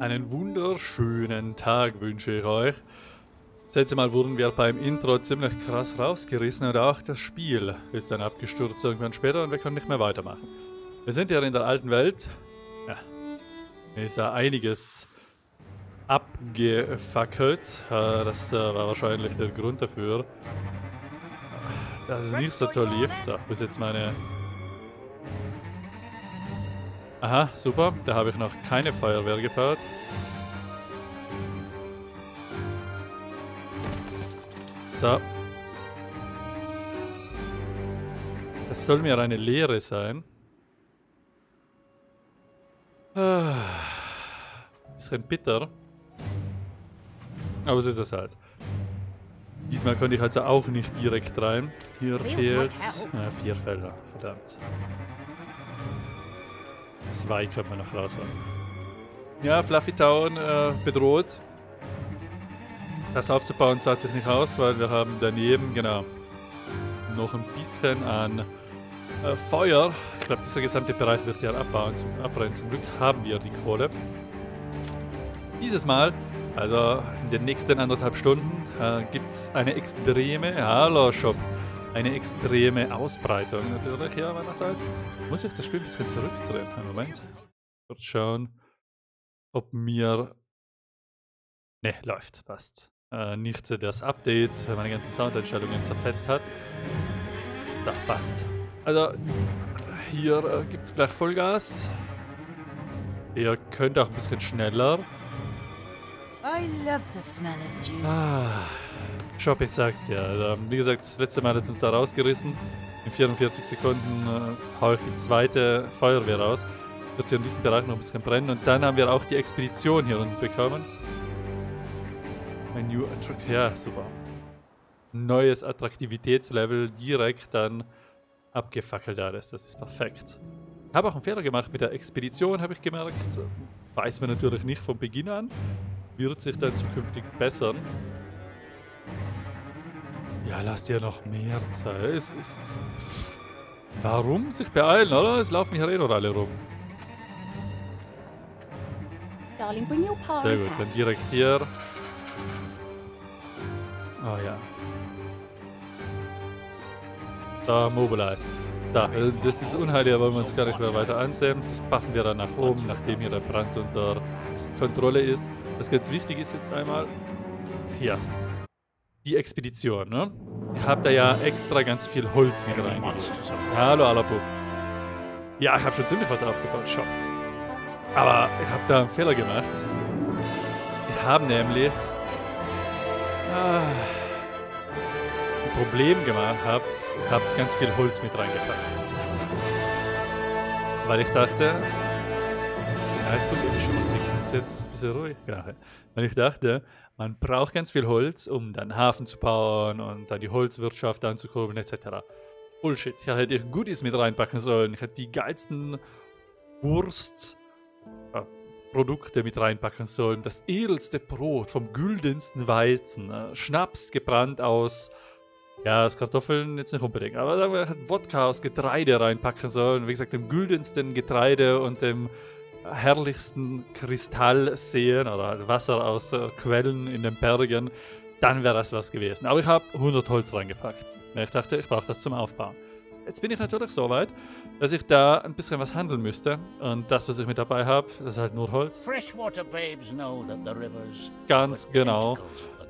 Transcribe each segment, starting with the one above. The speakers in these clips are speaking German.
Einen wunderschönen Tag wünsche ich euch. Das letzte Mal wurden wir beim Intro ziemlich krass rausgerissen und auch das Spiel ist dann abgestürzt irgendwann später und wir können nicht mehr weitermachen. Wir sind ja in der alten Welt. Ja, mir ist da einiges abgefackelt. Das war wahrscheinlich der Grund dafür, dass es nicht so toll lief. So, bis jetzt meine... Aha, super. Da habe ich noch keine Feuerwehr gebaut. So. Das soll mir eine Lehre sein. Bisschen bitter. Aber es ist es halt. Diesmal könnte ich also auch nicht direkt rein. Hier fehlt... Ah, 4 Felder. Verdammt. 2 könnte man noch raushauen. Ja, Fluffy Town bedroht. Das aufzubauen zahlt sich nicht aus, weil wir haben daneben, genau, noch ein bisschen an Feuer. Ich glaube, dieser gesamte Bereich wird hier abbrennen. Zum Glück haben wir die Kohle. Dieses Mal, also in den nächsten 1,5 Stunden, gibt es eine extreme... Hallo, Shop. Eine extreme Ausbreitung natürlich, ja, meinerseits. Muss ich das Spiel ein bisschen zurückdrehen? Einen Moment. Ich würde schauen, ob mir... Ne, läuft, passt. Nicht das Update, meine ganzen Soundeinstellungen zerfetzt hat. So, passt. Also, hier gibt es gleich Vollgas. Ihr könnt auch ein bisschen schneller. I love the smell of you. Ah. Shop, ich sag's dir. Also, wie gesagt, das letzte Mal hat es uns da rausgerissen. In 44 Sekunden haue ich die zweite Feuerwehr raus. Wird hier in diesem Bereich noch ein bisschen brennen. Und dann haben wir auch die Expedition hier unten bekommen. Ein neues Attraktivitätslevel. Ja, super. Neues Attraktivitätslevel direkt dann abgefackelt alles. Das ist perfekt. Ich habe auch einen Fehler gemacht mit der Expedition, habe ich gemerkt. Weiß man natürlich nicht von Beginn an. Wird sich dann zukünftig bessern. Ja, lasst ihr noch mehr Zeit. Warum sich beeilen, oder? Es laufen hier eh noch alle rum. Darling, bring your sehr gut, dann direkt hier. Oh ja. Da, mobilize. Da, das ist unheilig, aber wir uns gar nicht mehr weiter ansehen. Das packen wir dann nach oben, nachdem hier der Brand unter Kontrolle ist. Was ganz wichtig ist jetzt einmal... Hier. Die Expedition, ne? Ich habe da ja extra ganz viel Holz mit reingelegt. Hallo, Alapu. Ja, ich habe schon ziemlich was aufgebaut, schon. Aber ich habe da einen Fehler gemacht. Wir haben nämlich ein Problem gemacht. Ich habe ganz viel Holz mit reingepackt. Weil ich dachte, ja, es kommt eben schon Musik. Ist jetzt ein bisschen ruhig. Genau. Weil ich dachte, man braucht ganz viel Holz, um dann Hafen zu bauen und dann die Holzwirtschaft anzukurbeln etc. Bullshit. Hier hätte ich Goodies mit reinpacken sollen. Ich hätte die geilsten Wurstprodukte mit reinpacken sollen. Das edelste Brot vom güldensten Weizen. Schnaps gebrannt aus... Ja, aus Kartoffeln jetzt nicht unbedingt. Aber ich hätte Wodka aus Getreide reinpacken sollen. Wie gesagt, dem güldensten Getreide und dem... herrlichsten Kristallseen oder Wasser aus Quellen in den Bergen, dann wäre das was gewesen. Aber ich habe 100 Holz reingepackt. Ich dachte, ich brauche das zum Aufbauen. Jetzt bin ich natürlich so weit, dass ich da ein bisschen was handeln müsste. Und das, was ich mit dabei habe, das ist halt nur Holz. Ganz genau.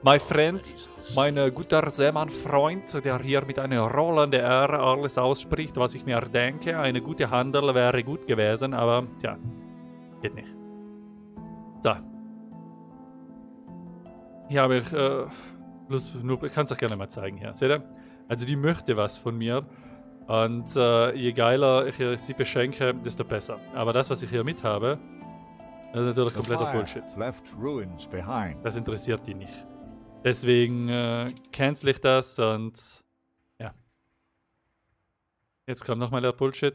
My friend, mein guter Seemann-Freund, der hier mit einer rollenden R alles ausspricht, was ich mir denke. Eine gute Handel wäre gut gewesen, aber tja. Geht nicht. So. Hier habe ich... ich kann es euch gerne mal zeigen hier. Seht ihr? Also die möchte was von mir. Und je geiler ich sie beschenke, desto besser. Aber das, was ich hier mit habe, das ist natürlich kompletter Bullshit. Das interessiert die nicht. Deswegen cancel ich das und... Ja. Jetzt kommt nochmal der Bullshit.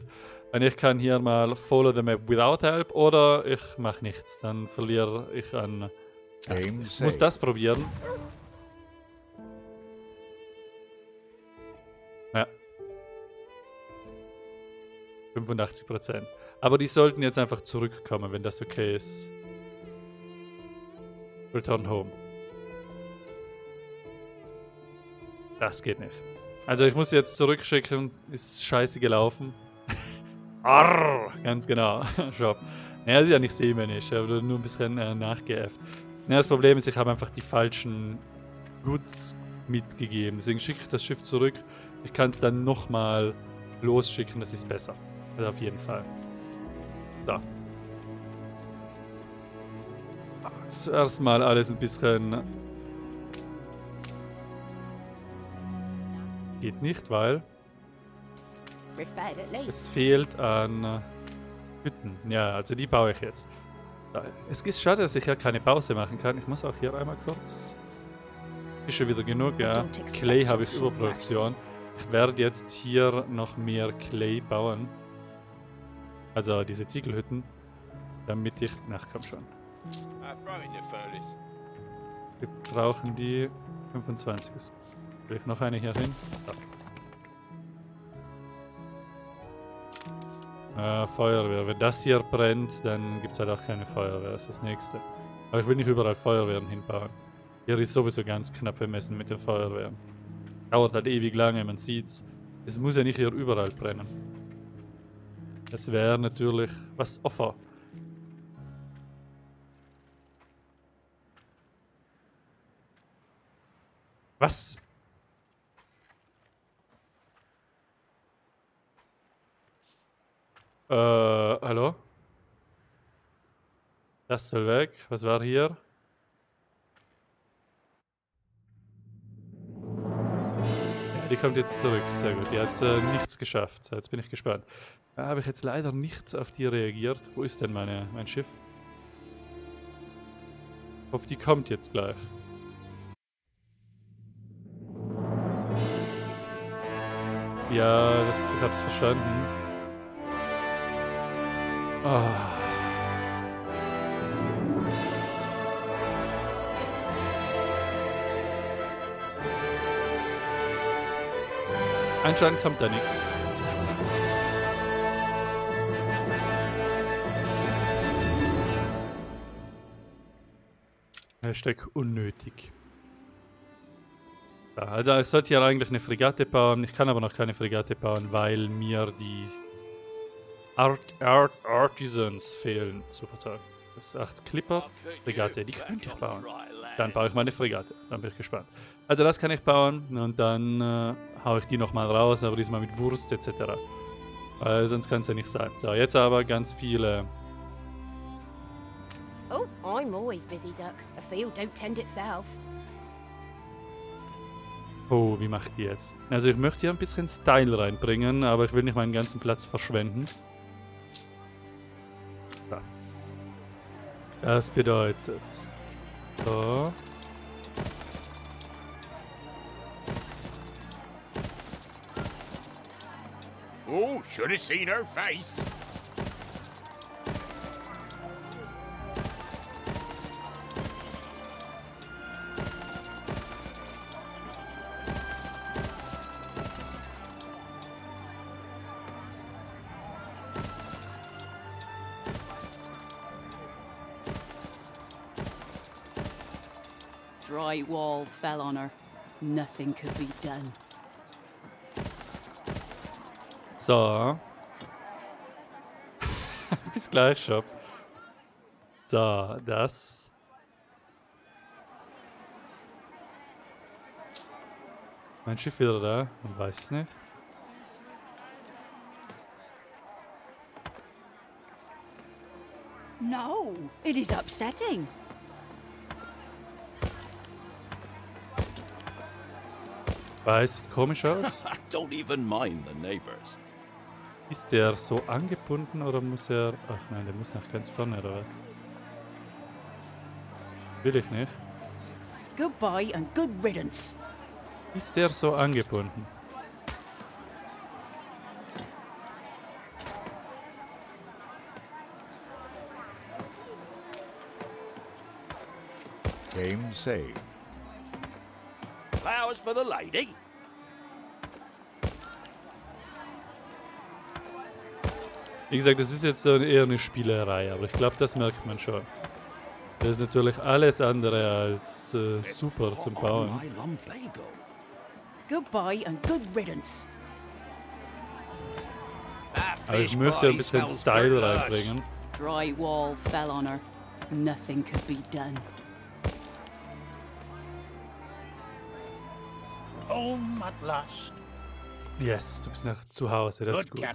Und ich kann hier mal Follow the Map without help oder ich mache nichts. Dann verliere ich an... Ja, ich muss das probieren. Ja. 85%. Aber die sollten jetzt einfach zurückkommen, wenn das okay ist. Return Home. Das geht nicht. Also ich muss sie jetzt zurückschicken. Ist scheiße gelaufen. Arr, ganz genau. Shop. Naja, ist ja nicht seemännisch. Ich habe nur ein bisschen nachgeäfft. Naja, das Problem ist, ich habe einfach die falschen Goods mitgegeben. Deswegen schicke ich das Schiff zurück. Ich kann es dann nochmal losschicken. Das ist besser. Also auf jeden Fall. So. Zuerst mal alles ein bisschen... Geht nicht, weil... Es fehlt an Hütten. Ja, also die baue ich jetzt. Es ist schade, dass ich ja keine Pause machen kann. Ich muss auch hier einmal kurz... Ist schon wieder genug, ja. Clay habe ich Überproduktion. Ich werde jetzt hier noch mehr Clay bauen. Also diese Ziegelhütten. Damit ich... Ach, komm schon. Wir brauchen die 25. Vielleicht noch eine hier hin. So. Feuerwehr. Wenn das hier brennt, dann gibt es halt auch keine Feuerwehr. Das ist das nächste. Aber ich will nicht überall Feuerwehren hinbauen. Hier ist sowieso ganz knapp bemessen mit den Feuerwehren. Dauert halt ewig lange, man sieht's. Es muss ja nicht hier überall brennen. Das wäre natürlich was offen. Was? Hallo? Das soll weg. Was war hier? Ja, die kommt jetzt zurück. Sehr gut. Die hat nichts geschafft. So, jetzt bin ich gespannt. Da habe ich jetzt leider nicht auf die reagiert. Wo ist denn mein Schiff? Ich hoffe, die kommt jetzt gleich. Ja, ich hab's verstanden. Oh. Anscheinend kommt da nichts. Hashtag unnötig. Also ich sollte hier eigentlich eine Fregatte bauen, ich kann aber noch keine Fregatte bauen, weil mir die Artisans fehlen. Super Tag. Das ist 8 Clipper, Fregatte, die könnte ich bauen. Dann baue ich meine Fregatte, dann bin ich gespannt. Also das kann ich bauen und dann haue ich die nochmal raus, aber diesmal mit Wurst etc. Weil sonst kann es ja nicht sein. So, jetzt aber ganz viele... Oh, I'm always busy, Duck. A field don't tend itself. Oh, wie macht die jetzt? Also ich möchte hier ein bisschen Style reinbringen, aber ich will nicht meinen ganzen Platz verschwenden. So. Das bedeutet... So. Oh, should have seen her face. Dry wall fell on her. Nothing could be done. So. Bis gleich, Shop. So, das. Mein Schiff wieder da. Man weiß es nicht. No, it is upsetting. Weiß, sieht komisch aus. Don't even mind the neighbors. Ist der so angebunden oder muss er... Ach nein, der muss nach ganz vorne oder was? Will ich nicht. Goodbye and good riddance. Ist der so angebunden? Game saved. Flowers for the lady. Wie gesagt, das ist jetzt eher eine Spielerei, aber ich glaube, das merkt man schon. Das ist natürlich alles andere als super zum Bauen. Aber ich möchte ein bisschen Style reinbringen. Yes, du bist nach zu Hause, das ist gut. Ja,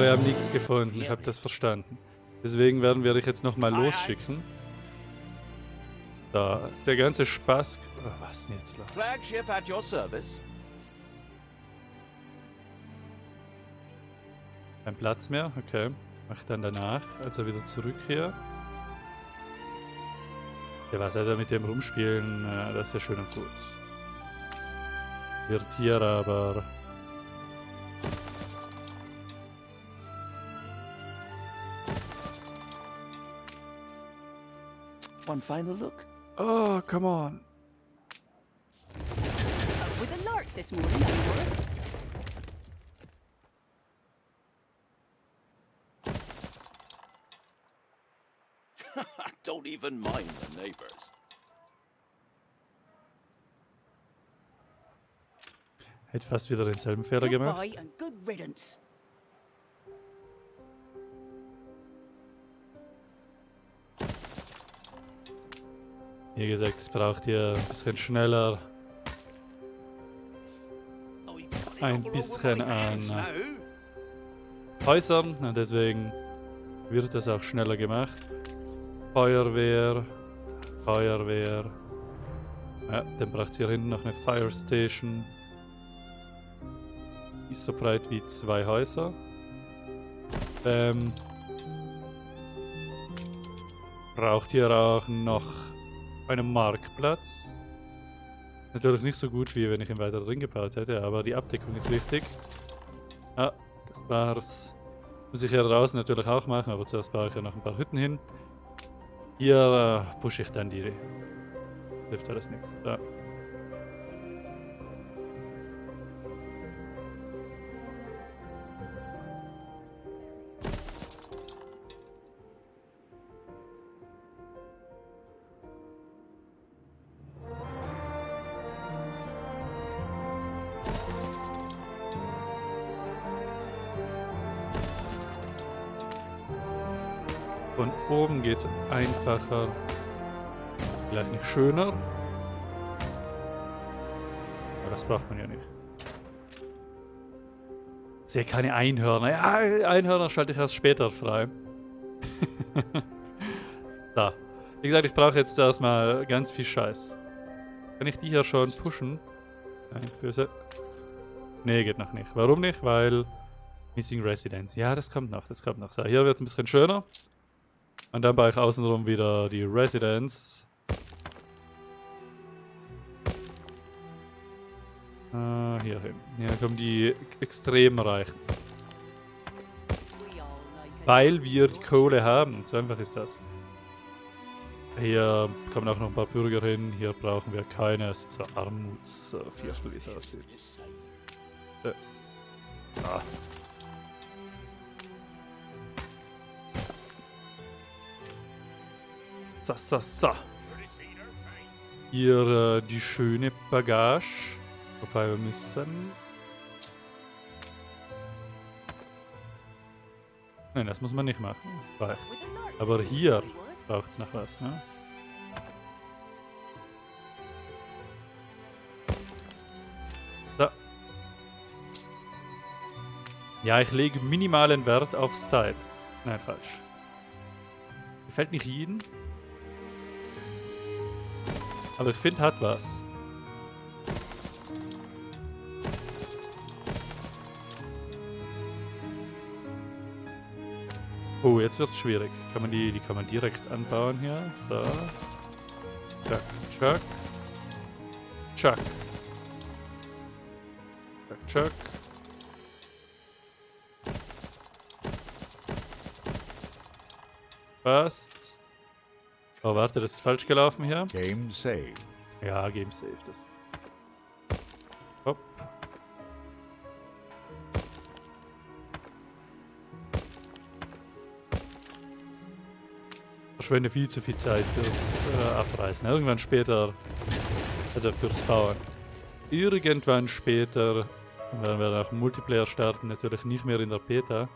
wir haben nichts gefunden, ich habe das verstanden. Deswegen werden wir dich jetzt nochmal losschicken. Da, der ganze Spaß... Oh, was denn jetzt los? Flagship at your service. Kein Platz mehr? Okay. Mach dann danach. Also wieder zurück hier. Ja, was hat er mit dem Rumspielen? Das ist ja schön und gut. Wird hier aber... One final look. Oh, come on. With a lark this morning, of course. Don't even mind the neighbors. Hätte fast wieder denselben Fehler gemacht. Wie gesagt, es braucht hier ein bisschen schneller, ein bisschen an Häusern, und deswegen wird das auch schneller gemacht. Feuerwehr, Feuerwehr. Ja, dann braucht es hier hinten noch eine Fire Station. Ist so breit wie zwei Häuser. Braucht hier auch noch einem Marktplatz. Natürlich nicht so gut, wie wenn ich ihn weiter drin gebaut hätte, aber die Abdeckung ist wichtig. Ah, das war's. Muss ich hier draußen natürlich auch machen, aber zuerst baue ich ja noch ein paar Hütten hin. Hier pushe ich dann die. Hilft alles nichts. Da. Von oben geht's einfacher, vielleicht nicht schöner, aber das braucht man ja nicht. Ich sehe keine Einhörner. Ja, Einhörner schalte ich erst später frei. Da. Wie gesagt, ich brauche jetzt erstmal ganz viel Scheiß. Kann ich die hier schon pushen? Nein, böse. Nee, geht noch nicht. Warum nicht? Weil Missing Residence. Ja, das kommt noch, das kommt noch. So, hier wird es ein bisschen schöner. Und dann baue ich außenrum wieder die Residence. Hier hin. Hier kommen die extrem Reichen. Weil wir die Kohle haben. So einfach ist das. Hier kommen auch noch ein paar Bürger hin. Hier brauchen wir keine. Es ist so Armutsviertel, wie es aussieht. Ah. So, so, so. Hier die schöne Bagage. Wobei wir müssen... Nein, das muss man nicht machen. Das reicht. Aber hier braucht es noch was, ne? So. Ja, ich lege minimalen Wert auf Style. Nein, falsch. Gefällt nicht jedem. Aber ich finde, hat was. Oh, jetzt wird's schwierig. Kann man die kann man direkt anbauen hier. So. Chuck, chuck. Chuck. Chuck, chuck. Passt. Oh, warte, das ist falsch gelaufen hier. Game save. Ja, Game save, das. Hopp. verschwende viel zu viel Zeit fürs Abreißen. Irgendwann später, also fürs Bauen. Irgendwann später, wenn wir nach Multiplayer starten, natürlich nicht mehr in der Beta.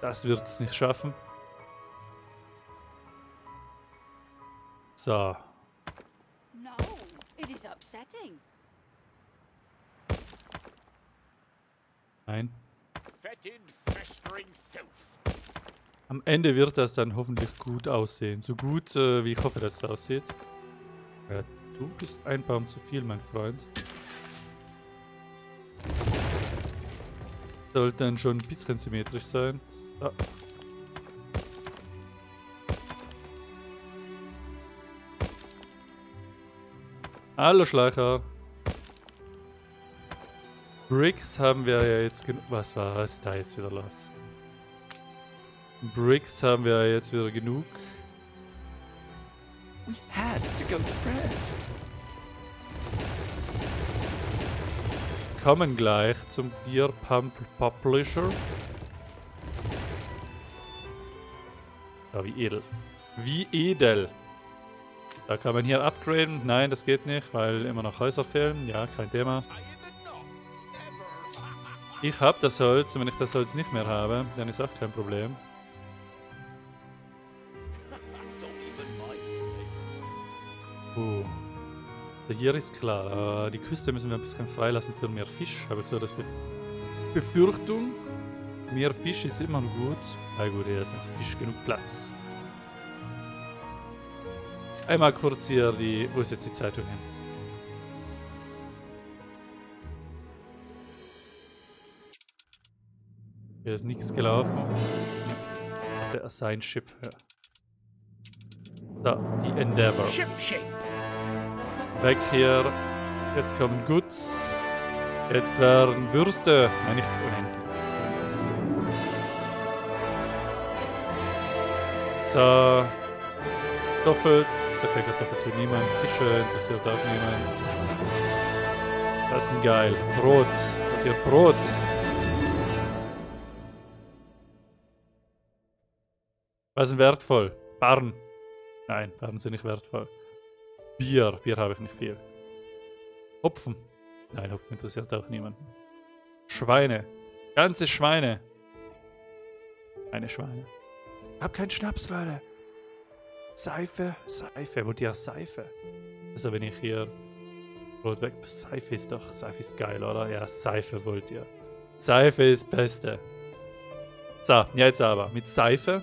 Das wird es nicht schaffen. So. No, it is upsetting. Nein. Am Ende wird das dann hoffentlich gut aussehen. So gut, wie ich hoffe, dass es aussieht. Du bist ein Baum zu viel, mein Freund. Sollte dann schon ein bisschen symmetrisch sein. So. Hallo Schleicher. Bricks haben wir ja jetzt genug. Was war das da jetzt wieder los? Bricks haben wir ja jetzt wieder genug. We had to go to press. Kommen gleich zum Deer Pump Publisher. Oh, wie edel. Wie edel. Da kann man hier upgraden. Nein, das geht nicht, weil immer noch Häuser fehlen. Ja, kein Thema. Ich hab das Holz, und wenn ich das Holz nicht mehr habe, dann ist auch kein Problem. Hier ist klar, die Küste müssen wir ein bisschen freilassen für mehr Fisch, habe ich so das Befürchtung. Mehr Fisch ist immer gut. Na gut, hier ist noch Fisch genug Platz. Einmal kurz hier die, wo ist jetzt die Zeitung hin? Hier ist nichts gelaufen. Der Assign Ship. Ja. Da, die Endeavor. Weg hier. Jetzt kommen Goods. Jetzt werden Würste. Nein, nicht unendlich. So. Kartoffels. Okay, Kartoffels will niemand. Fische interessiert auch niemand. Das ist geil. Brot. Und ihr Brot. Was ist wertvoll? Barren. Nein, Barren sind nicht wertvoll. Bier. Bier habe ich nicht viel. Hopfen. Nein, Hopfen interessiert auch niemanden. Schweine. Ganze Schweine. Keine Schweine. Ich habe keinen Schnaps, Leute. Seife. Seife. Wollt ihr Seife? Also wenn ich hier... Brot weg. Seife ist doch... Seife ist geil, oder? Ja, Seife wollt ihr. Seife ist Beste. So, jetzt aber. Mit Seife.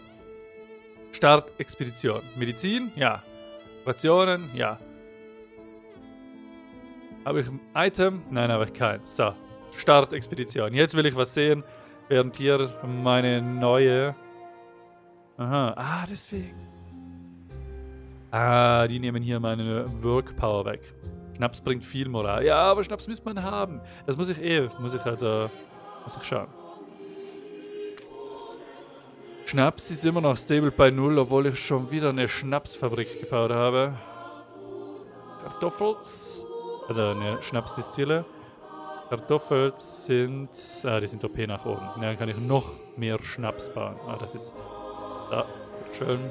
Start Expedition. Medizin? Ja. Rationen? Ja. Habe ich ein Item? Nein, habe ich keins. So, Start Expedition. Jetzt will ich was sehen, während hier meine neue... Aha, ah, deswegen. Ah, die nehmen hier meine Workpower weg. Schnaps bringt viel Moral. Ja, aber Schnaps müsste man haben. Das muss ich eh, muss ich schauen. Schnaps ist immer noch stable bei 0, obwohl ich schon wieder eine Schnapsfabrik gebaut habe. Kartoffels, also eine Schnapsdistille. Kartoffels sind, die sind OP nach oben. Dann kann ich noch mehr Schnaps bauen. Das ist, da, schön.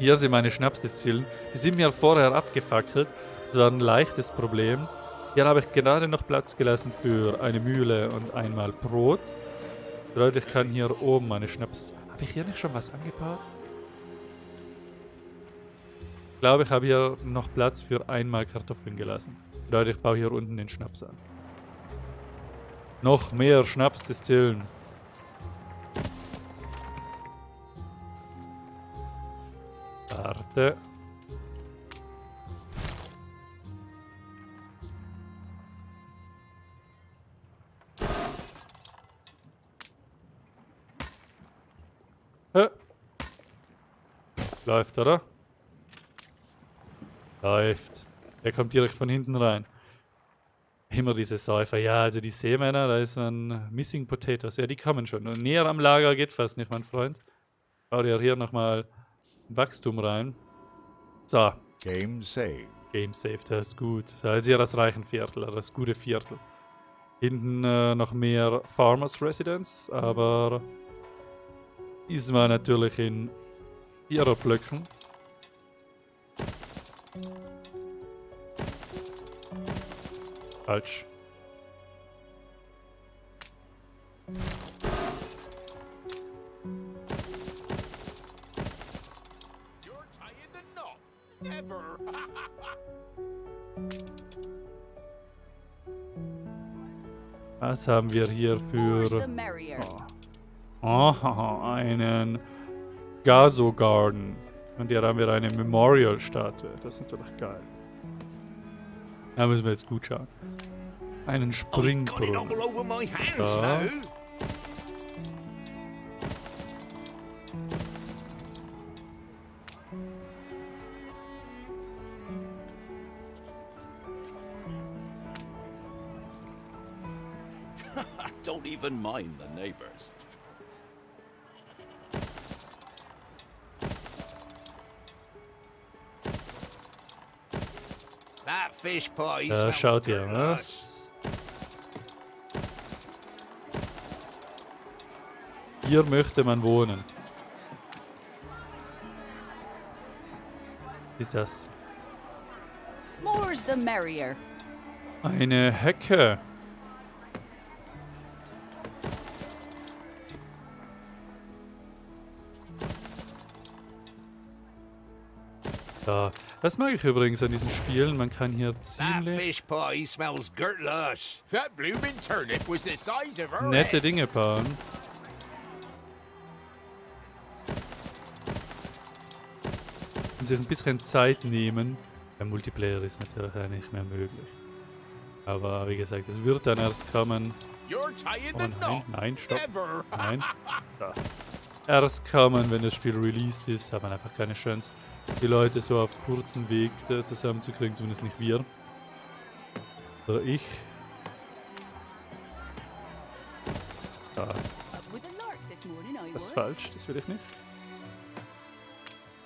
Hier sind meine Schnapsdistillen. Die sind mir vorher abgefackelt. Das war ein leichtes Problem. Hier habe ich gerade noch Platz gelassen für eine Mühle und einmal Brot. Leute, ich kann hier oben meine Schnaps... Habe ich hier nicht schon was angebaut? Ich glaube, ich habe hier noch Platz für einmal Kartoffeln gelassen. Leute, ich baue hier unten den Schnaps an. Noch mehr Schnapsdistillen. Warte. Läuft, oder? Läuft. Der kommt direkt von hinten rein. Immer diese Säufer. Ja, also die Seemänner, da ist ein Missing Potatoes. Ja, die kommen schon. Und näher am Lager geht fast nicht, mein Freund. Bau dir hier nochmal Wachstum rein. So. Game Save. Game Save, das ist gut. Das ist ja das Reichenviertel, das gute Viertel. Hinten noch mehr Farmers Residence, aber... Ist man natürlich in Viererblöcken. Falsch. Was haben wir hier für... Oh, oh, einen Gazo Garden. Und hier haben wir eine Memorial-Statue. Das ist natürlich geil. Da müssen wir jetzt gut schauen. Einen Springbrunnen. Da. Don't even mind the neighbors. That fish pie. Da schaut ihr was? Hier möchte man wohnen. Ist das? More's the merrier. Eine Hecke. Da. Das mag ich übrigens an diesen Spielen. Man kann hier ziemlich nette Dinge bauen. Und sich ein bisschen Zeit nehmen. Der Multiplayer ist natürlich nicht mehr möglich. Aber wie gesagt, es wird dann erst kommen. Oh nein, nein, stopp. Nein. Da. Erst kommen, wenn das Spiel released ist, hat man einfach keine Chance, die Leute so auf kurzen Weg zusammenzukriegen, zumindest nicht wir. Oder ich. Da. Das ist falsch, das will ich nicht.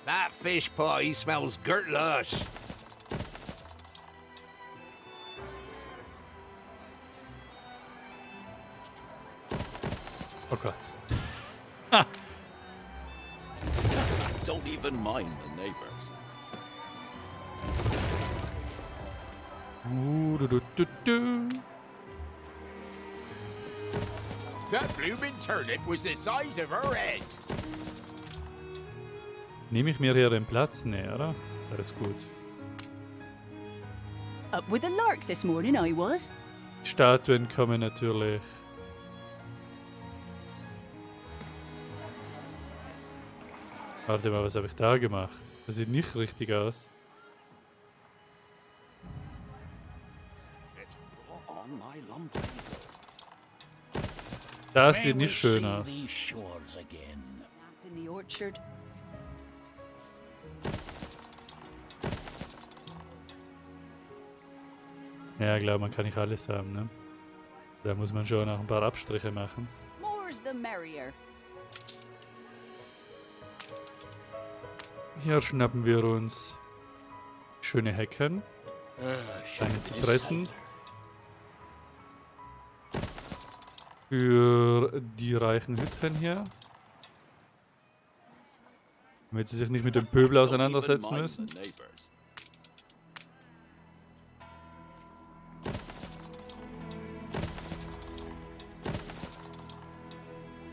That fish pie smells gurtlush. Oh Gott. Ha! Don't even mind the neighbors. That blooming turnip was the size of her head. Nehme ich mir hier den Platz näher, oder? Ist alles gut. Up with a lark this morning I was. Statuen kommen natürlich. Warte mal, was habe ich da gemacht? Das sieht nicht richtig aus. Das sieht nicht schön aus. Ja, ich glaube, man kann nicht alles haben, ne? Da muss man schon auch ein paar Abstriche machen. Hier schnappen wir uns schöne Hecken, kleine Zypressen für die reichen Hütten hier, damit sie sich nicht mit dem Pöbel auseinandersetzen müssen.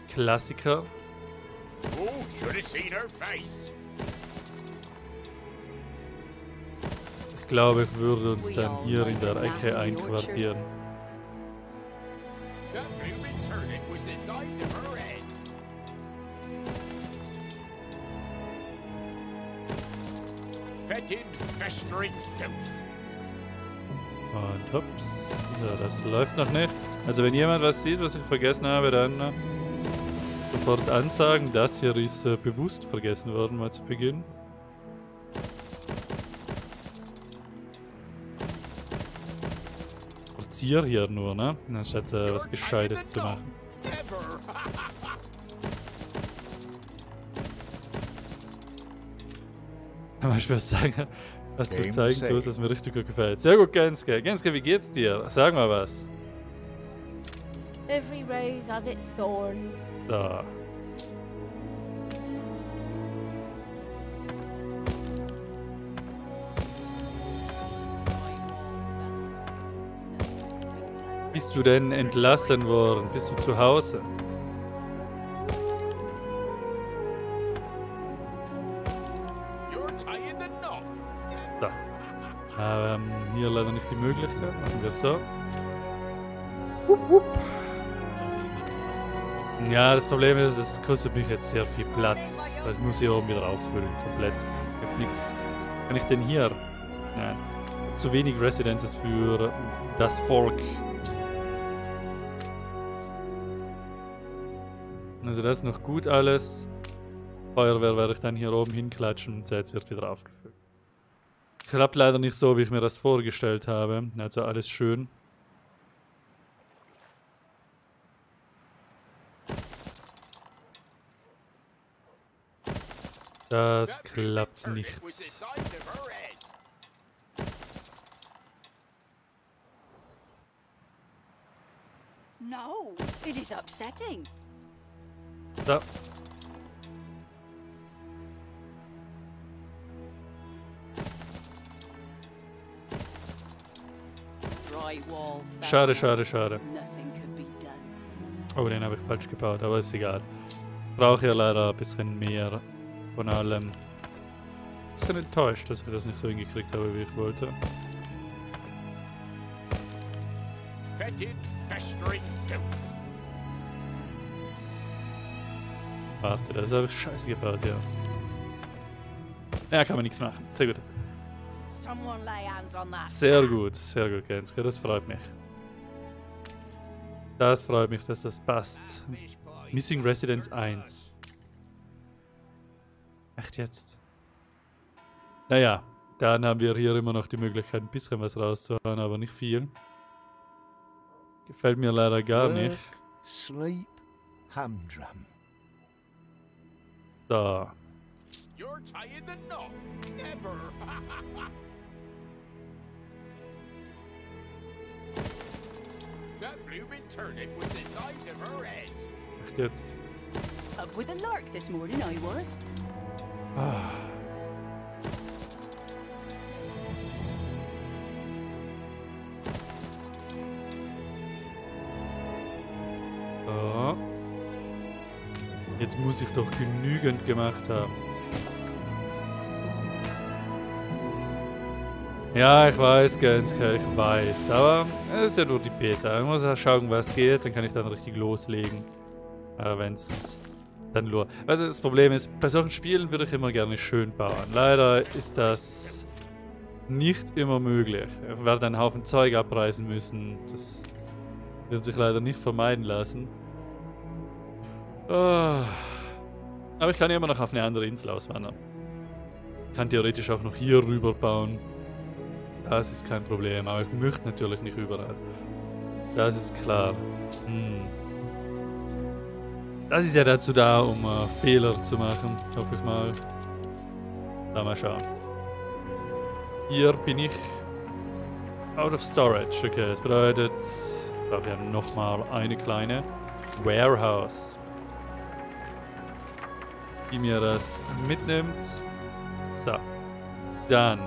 Klassiker. Ich glaube, ich würde uns dann hier in der Ecke einquartieren. Und hops. So, das läuft noch nicht. Also wenn jemand was sieht, was ich vergessen habe, dann sofort ansagen. Das hier ist bewusst vergessen worden, mal zu Beginn. Hier nur, ne? Anstatt was Gescheites zu machen. Aber ich würde sagen, was du zeigen tust, was mir richtig gut gefällt. Sehr gut, Genske. Genske, wie geht's dir? Sag mal was. Da. Bist du denn entlassen worden? Bist du zu Hause? So. Hier leider nicht die Möglichkeit. Machen wir so. Ja, das Problem ist, das kostet mich jetzt sehr viel Platz. Ich muss hier oben wieder auffüllen, komplett. Ich hab nichts. Kann ich denn hier? Nein. Zu wenig Residences für das Volk. Also das ist noch gut alles. Feuerwehr werde ich dann hier oben hinklatschen und jetzt wird wieder aufgefüllt. Klappt leider nicht so, wie ich mir das vorgestellt habe. Also alles schön. Das klappt nicht. Da. Schade, schade, schade. Oh, den habe ich falsch gebaut, aber ist egal. Brauche ja leider ein bisschen mehr von allem. Ein bisschen enttäuscht, dass ich das nicht so hingekriegt habe, wie ich wollte. Warte, das habe ich scheiße gebaut, ja. Ja, kann man nichts machen. Sehr gut. Sehr gut, Genske. Das freut mich. Das freut mich, dass das passt. Missing Residence 1. Echt jetzt? Naja, dann haben wir hier immer noch die Möglichkeit, ein bisschen was rauszuhauen, aber nicht viel. Gefällt mir leider gar nicht. Sleep, Humdrum. Da. Echt jetzt? Ah. So. Jetzt muss ich doch genügend gemacht haben. Ja, ich weiß, Genske, ich weiß. Aber es ist ja nur die Beta. Ich muss ja schauen, was geht. Dann kann ich dann richtig loslegen. Aber wenn es dann nur... Also das Problem ist, bei solchen Spielen würde ich immer gerne schön bauen. Leider ist das nicht immer möglich. Ich werde einen Haufen Zeug abreißen müssen. Das wird sich leider nicht vermeiden lassen. Aber ich kann ja immer noch auf eine andere Insel auswandern. Ich kann theoretisch auch noch hier rüber bauen. Das ist kein Problem, aber ich möchte natürlich nicht überall. Das ist klar. Das ist ja dazu da, um Fehler zu machen, hoffe ich mal. Da mal schauen. Hier bin ich out of storage. Okay, das bedeutet, ich brauche ja nochmal eine kleine Warehouse, die mir das mitnimmt. So, dann.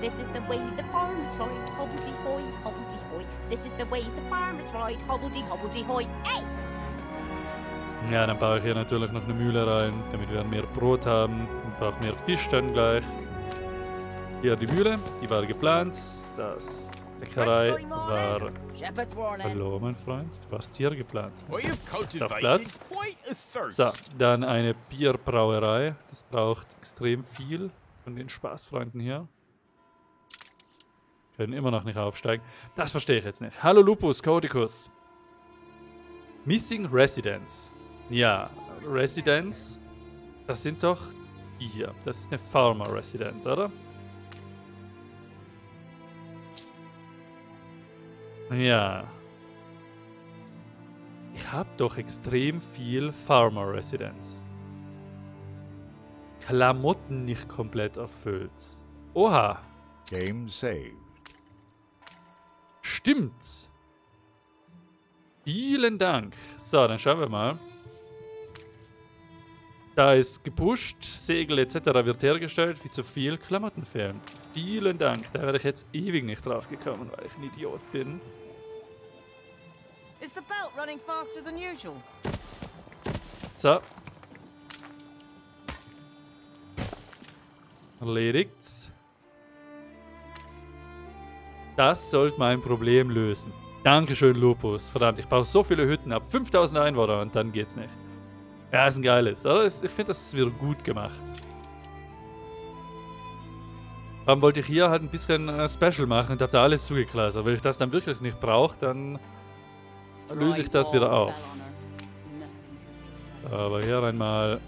This is the way the farmers ride, hobbledy hoy, hobbledy hoy. This is the way the farmers ride, hobbledy hobbledy hoy. Hey! Ja, dann baue ich hier natürlich noch eine Mühle rein, damit wir mehr Brot haben und auch mehr Fisch dann gleich. Hier die Mühle, die war geplant. Das Bäckerei war... Hallo, mein Freund, du warst hier geplant. Auf Platz. So, dann eine Bierbrauerei. Das braucht extrem viel von den Spaßfreunden hier. Können immer noch nicht aufsteigen. Das verstehe ich jetzt nicht. Hallo Lupus, Codicus. Missing Residence. Ja, Residence. Das sind doch die hier. Das ist eine Farmer Residence, oder? Ja. Ich habe doch extrem viel Farmer Residence. Klamotten nicht komplett erfüllt. Oha. Game saved. Stimmt. Vielen Dank. So, dann schauen wir mal. Da ist gepusht, Segel etc. wird hergestellt, wie zu viel Klamotten fehlen. Vielen Dank. Da wäre ich jetzt ewig nicht drauf gekommen, weil ich ein Idiot bin. So. Erledigt. Das sollte mein Problem lösen. Dankeschön, Lupus. Verdammt, ich brauche so viele Hütten ab. 5000 Einwohner und dann geht's nicht. Ja, ist ein geiles. Oder? Ich finde, das ist wieder gut gemacht. Dann wollte ich hier halt ein bisschen Special machen und habe da alles zugeklassert. Wenn ich das dann wirklich nicht brauche, dann löse ich das wieder auf. Aber hier einmal...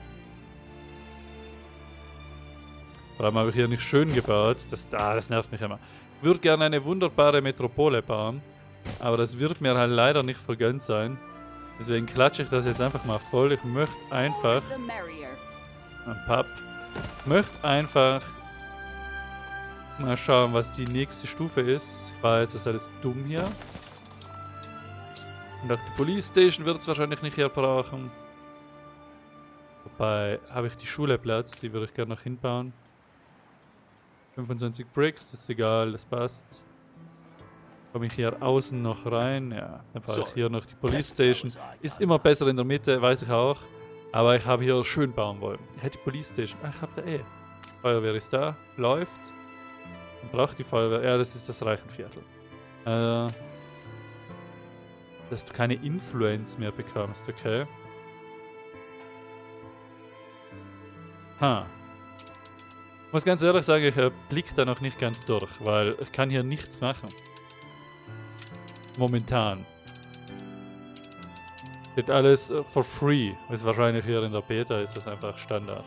Vor allem habe ich hier nicht schön gebaut. Das nervt mich immer. Ich würde gerne eine wunderbare Metropole bauen, aber das wird mir halt leider nicht vergönnt sein. Deswegen klatsche ich das jetzt einfach mal voll. Ich möchte einfach... Ich möchte einfach... Mal schauen, was die nächste Stufe ist. Ich weiß, das ist alles dumm hier. Und auch die Police Station wird es wahrscheinlich nicht hier brauchen. Wobei, habe ich die Schule Platz, die würde ich gerne noch hinbauen. 25 Bricks, das ist egal, das passt. Komme ich hier außen noch rein? Ja, dann baue ich hier noch die Police Station. Ist immer besser in der Mitte, weiß ich auch. Aber ich habe hier schön bauen wollen. Ich hätte die Police Station. Ach, ich habe da eh. Feuerwehr ist da, läuft. Man braucht die Feuerwehr. Ja, das ist das Reichenviertel. Dass du keine Influence mehr bekommst, okay? Ha. Ich muss ganz ehrlich sagen, ich blicke da noch nicht ganz durch, weil ich kann hier nichts machen. Momentan. Wird alles for free. Ist wahrscheinlich hier in der Beta ist das einfach Standard.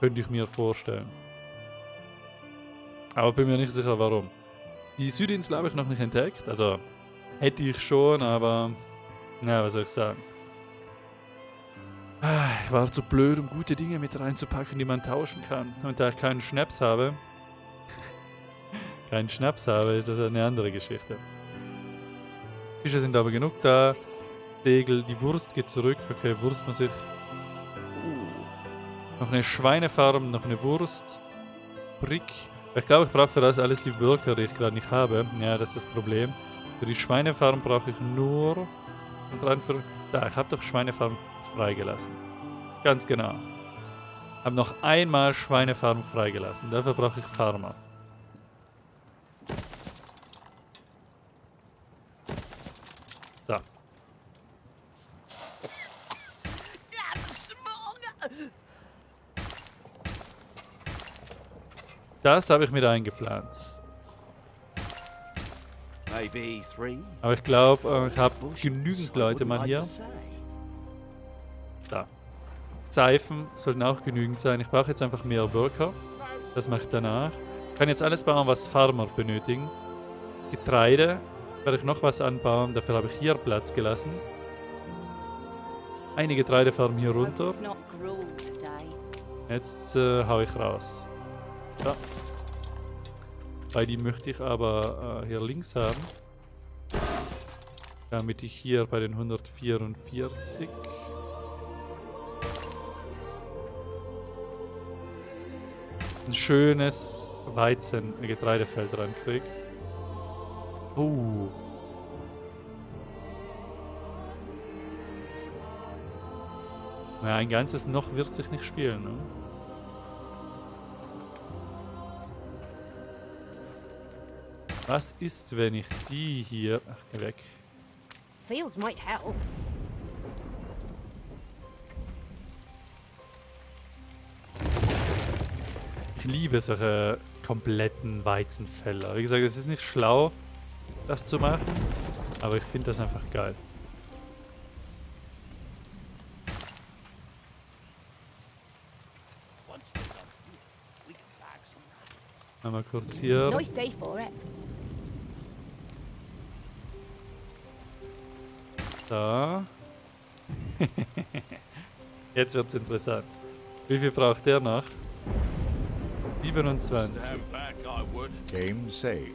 Könnte ich mir vorstellen. Aber bin mir nicht sicher, warum. Die Südinsel habe ich noch nicht entdeckt. Also, hätte ich schon, aber... Naja, was soll ich sagen? Ich war zu blöd, um gute Dinge mit reinzupacken, die man tauschen kann. Und da ich keinen Schnaps habe... keinen Schnaps habe, ist das eine andere Geschichte. Fische sind aber genug da. Segel, die Wurst geht zurück. Okay, Wurst muss ich... Noch eine Schweinefarm, noch eine Wurst. Brick... Ich glaube, ich brauche für das alles die Worker, die ich gerade nicht habe. Ja, das ist das Problem. Für die Schweinefarm brauche ich nur... Und rein für... Da, ich habe doch Schweinefarm freigelassen. Ganz genau. Ich habe noch einmal Schweinefarm freigelassen. Dafür brauche ich Farmer. So. Das habe ich mit eingeplant. Aber ich glaube, ich habe genügend Leute mal hier. Da. Seifen sollten auch genügend sein. Ich brauche jetzt einfach mehr Worker. Das mache ich danach. Ich kann jetzt alles bauen, was Farmer benötigen. Getreide werde ich noch was anbauen. Dafür habe ich hier Platz gelassen. Eine Getreidefarm hier runter. Jetzt haue ich raus. Da. Bei die möchte ich aber hier links haben. Damit ich hier bei den 144. Ein schönes Weizen-Getreidefeld rankriege. Naja, ein ganzes Noch wird sich nicht spielen, ne? Was ist, wenn ich die hier... Ach, geh weg. Fields might help. Ich liebe solche kompletten Weizenfelder. Wie gesagt, es ist nicht schlau, das zu machen, aber ich finde das einfach geil. Mal kurz hier... Da. Jetzt wird's interessant. Wie viel braucht der noch? 27. Game saved.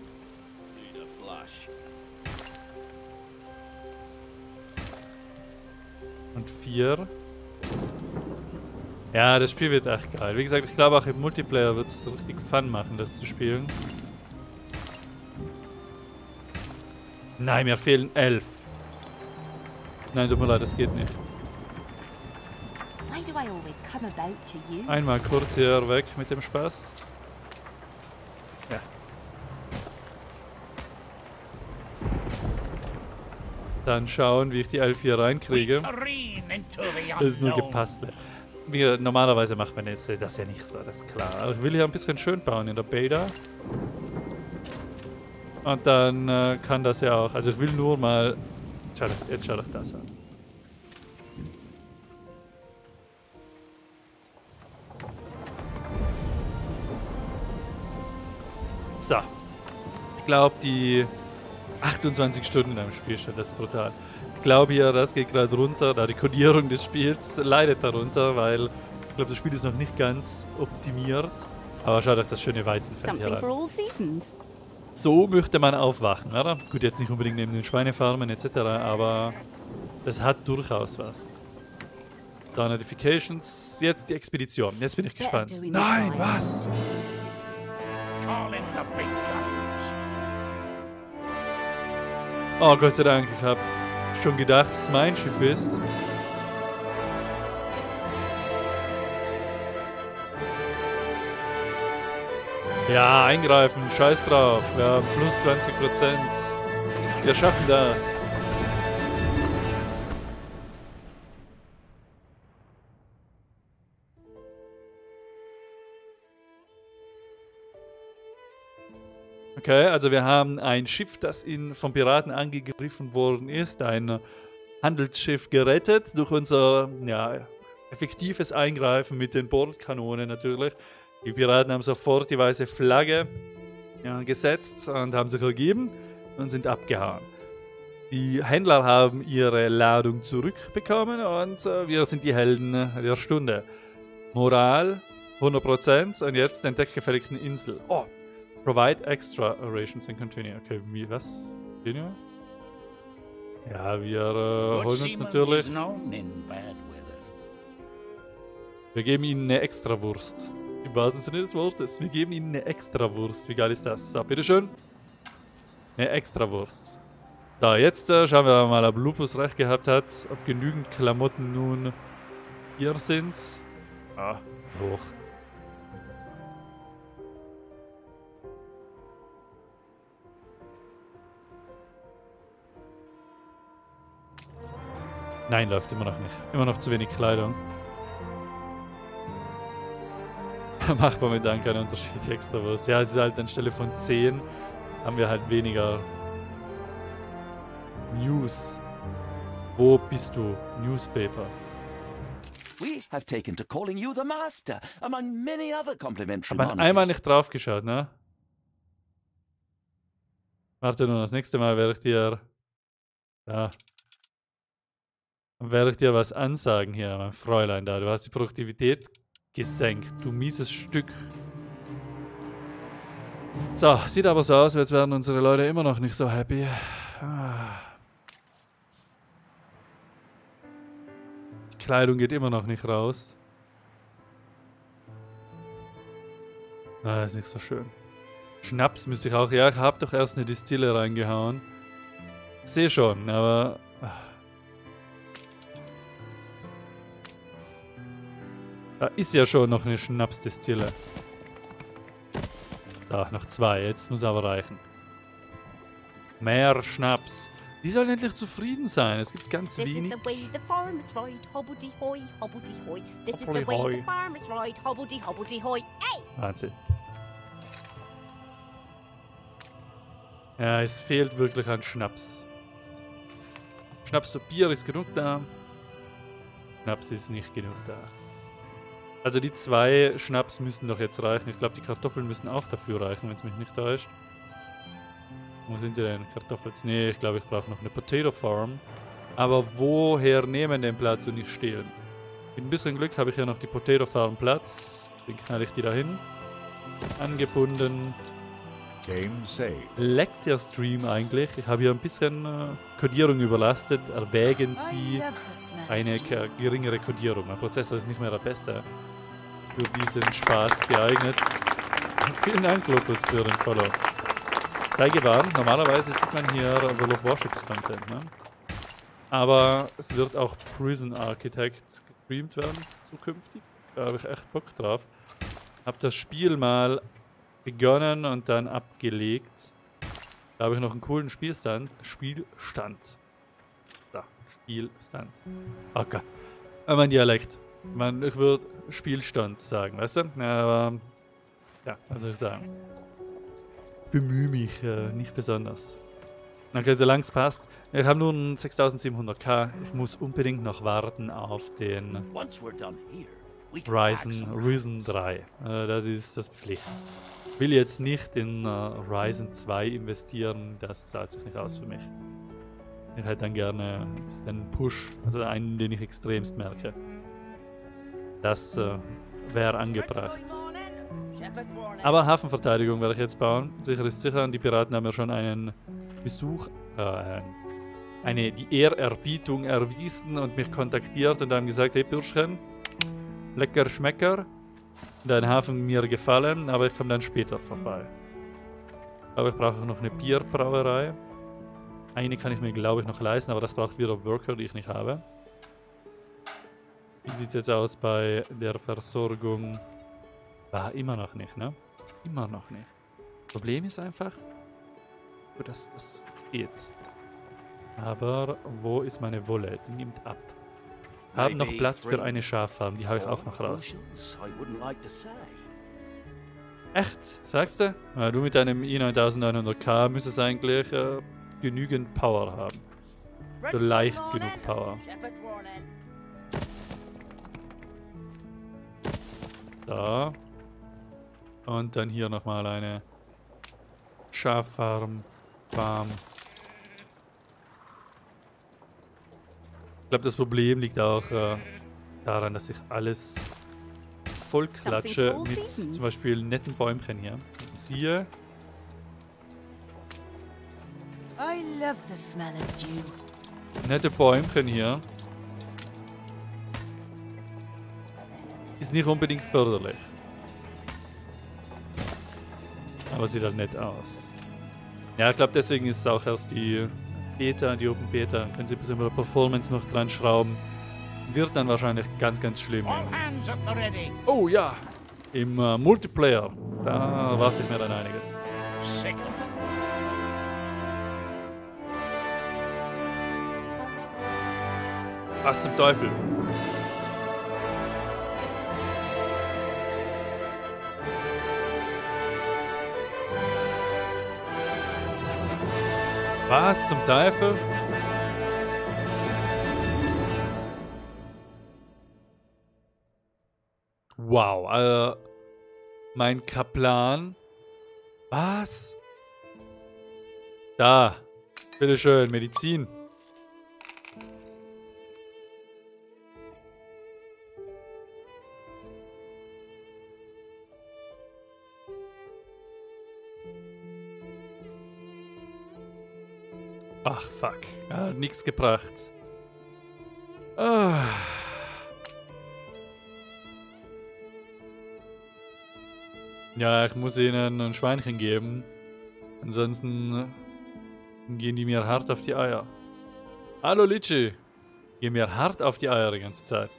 Und 4. Ja, das Spiel wird echt geil. Wie gesagt, ich glaube auch im Multiplayer wird es richtig Fun machen, das zu spielen. Nein, mir fehlen 11. Nein, tut mir leid, das geht nicht. Einmal kurz hier weg mit dem Spaß. Ja. Dann schauen, wie ich die Elf hier reinkriege. Das ist nur gepasst. Normalerweise macht man jetzt das ja nicht so, das ist klar. Aber ich will hier ein bisschen schön bauen in der Beta. Und dann kann das ja auch. Also ich will nur mal. Jetzt schaut euch das an. So. Ich glaube, die 28 Stunden am Spiel schon, das ist brutal. Ich glaube ja, das geht gerade runter, da die Codierung des Spiels leidet darunter, weil ich glaube, das Spiel ist noch nicht ganz optimiert. Aber schaut euch das schöne Weizenfeld hier an. So möchte man aufwachen, oder? Gut, jetzt nicht unbedingt neben den Schweinefarmen etc., aber das hat durchaus was. Da Notifications, jetzt die Expedition. Jetzt bin ich gespannt. Nein, was? Oh, Gott sei Dank, ich habe schon gedacht, dass es mein Schiff ist. Ja, eingreifen, scheiß drauf. Wir haben plus 20%. Wir schaffen das. Okay, also wir haben ein Schiff, das von Piraten angegriffen worden ist. Ein Handelsschiff gerettet durch unser ja, effektives Eingreifen mit den Bordkanonen natürlich. Die Piraten haben sofort die weiße Flagge gesetzt und haben sich ergeben und sind abgehauen. Die Händler haben ihre Ladung zurückbekommen und wir sind die Helden der Stunde. Moral 100% und jetzt entdeckt gefälligten Insel. Oh, provide extra rations and continue. Okay, wie was? Continue? Ja, wir holen uns natürlich. Wir geben ihnen eine extra Wurst. Im wahrsten Sinne des Wortes. Wir geben ihnen eine Extrawurst. Wie geil ist das? So, bitteschön. Eine Extrawurst. So, jetzt schauen wir mal, ob Lupus recht gehabt hat. Ob genügend Klamotten nun hier sind. Ah, hoch. Nein, läuft immer noch nicht. Immer noch zu wenig Kleidung. Macht momentan keinen Unterschied, die Extrawurst. Ja, es ist halt anstelle von 10 haben wir halt weniger News. Wo bist du? Newspaper. We have taken to calling you the master, among many other complimentary monarchies. Aber einmal nicht drauf geschaut, ne? Warte nur, das nächste Mal werde ich dir. Ja. Werde ich dir was ansagen hier, mein Fräulein da. Du hast die Produktivität gesenkt, du mieses Stück. So, sieht aber so aus, als wären unsere Leute immer noch nicht so happy. Die Kleidung geht immer noch nicht raus. Ah, ist nicht so schön. Schnaps müsste ich auch. Ja, ich habe doch erst eine Distille reingehauen. Ich sehe schon, aber. Da ist ja schon noch eine Schnapsdestille. Da, noch 2. Jetzt muss aber reichen. Mehr Schnaps. Die sollen endlich zufrieden sein. Es gibt ganz wenig. Wahnsinn. Ja, es fehlt wirklich an Schnaps. Schnaps zu Bier ist genug da. Schnaps ist nicht genug da. Also die 2 Schnaps müssen doch jetzt reichen. Ich glaube, die Kartoffeln müssen auch dafür reichen, wenn es mich nicht täuscht. Wo sind sie denn? Kartoffeln? Nee, ich glaube, ich brauche noch eine Potato Farm. Aber woher nehmen den Platz und nicht stehlen? Mit ein bisschen Glück habe ich ja noch die Potato Farm Platz. Dann knall ich die dahin. Angebunden. Leckt der Stream eigentlich? Ich habe hier ein bisschen Codierung überlastet. Erwägen Sie eine geringere Codierung. Mein Prozessor ist nicht mehr der beste für diesen Spaß geeignet. Und vielen Dank, Lopus, für den Follow. Sei gewarnt, normalerweise sieht man hier World of Warships Content. Ne? Aber es wird auch Prison Architect gestreamt werden zukünftig. Da habe ich echt Bock drauf. Habe das Spiel mal begonnen und dann abgelegt. Da habe ich noch einen coolen Spielstand. Oh Gott. Mein Dialekt. Ich würde Spielstand sagen, weißt du? Aber ja, was soll ich sagen? Bemühe mich nicht besonders. Okay, solange es passt. Ich habe nur 6700k. Ich muss unbedingt noch warten auf den Ryzen 3. Das ist das Pflicht. Ich will jetzt nicht in Ryzen 2 investieren. Das zahlt sich nicht aus für mich. Ich hätte dann gerne einen Push, also einen, den ich extremst merke. Das wäre angebracht. Aber Hafenverteidigung werde ich jetzt bauen. Sicher ist sicher, und die Piraten haben ja schon einen Besuch, die Ehrerbietung erwiesen und mich kontaktiert und haben gesagt, hey Bürschchen, lecker Schmecker, dein Hafen mir gefallen, aber ich komme dann später vorbei. Aber ich brauche noch eine Bierbrauerei. Eine kann ich mir, glaube ich, noch leisten, aber das braucht wieder Worker, die ich nicht habe. Wie sieht es jetzt aus bei der Versorgung? War immer noch nicht, ne? Immer noch nicht. Problem ist einfach, das geht. Aber wo ist meine Wolle? Die nimmt ab. Haben noch Platz für eine Schaffarm, die habe ich auch noch raus. Echt? Sagst du? Na, du mit deinem i9900K müsstest eigentlich genügend Power haben. So leicht genug Power. Da. Und dann hier nochmal eine Schaffarm. Ich glaube, das Problem liegt auch daran, dass ich alles vollklatsche mit zum Beispiel netten Bäumchen hier. Siehe. Nette Bäumchen hier. Ist nicht unbedingt förderlich. Aber sieht halt nett aus. Ja, ich glaube, deswegen ist es auch erst die Beta, die Open Beta. Können Sie ein bisschen bei der Performance noch dran schrauben. Wird dann wahrscheinlich ganz, ganz schlimm. Oh ja, im Multiplayer. Da warte ich mir dann einiges. Was zum Teufel? Was zum Teufel? Wow, mein Kaplan. Was? Da. Bitteschön, Medizin. Ach, fuck. Hat nichts gebracht. Ah. Ja, ich muss ihnen ein Schweinchen geben. Ansonsten gehen die mir hart auf die Eier. Hallo, Litschi. Gehen mir hart auf die Eier die ganze Zeit.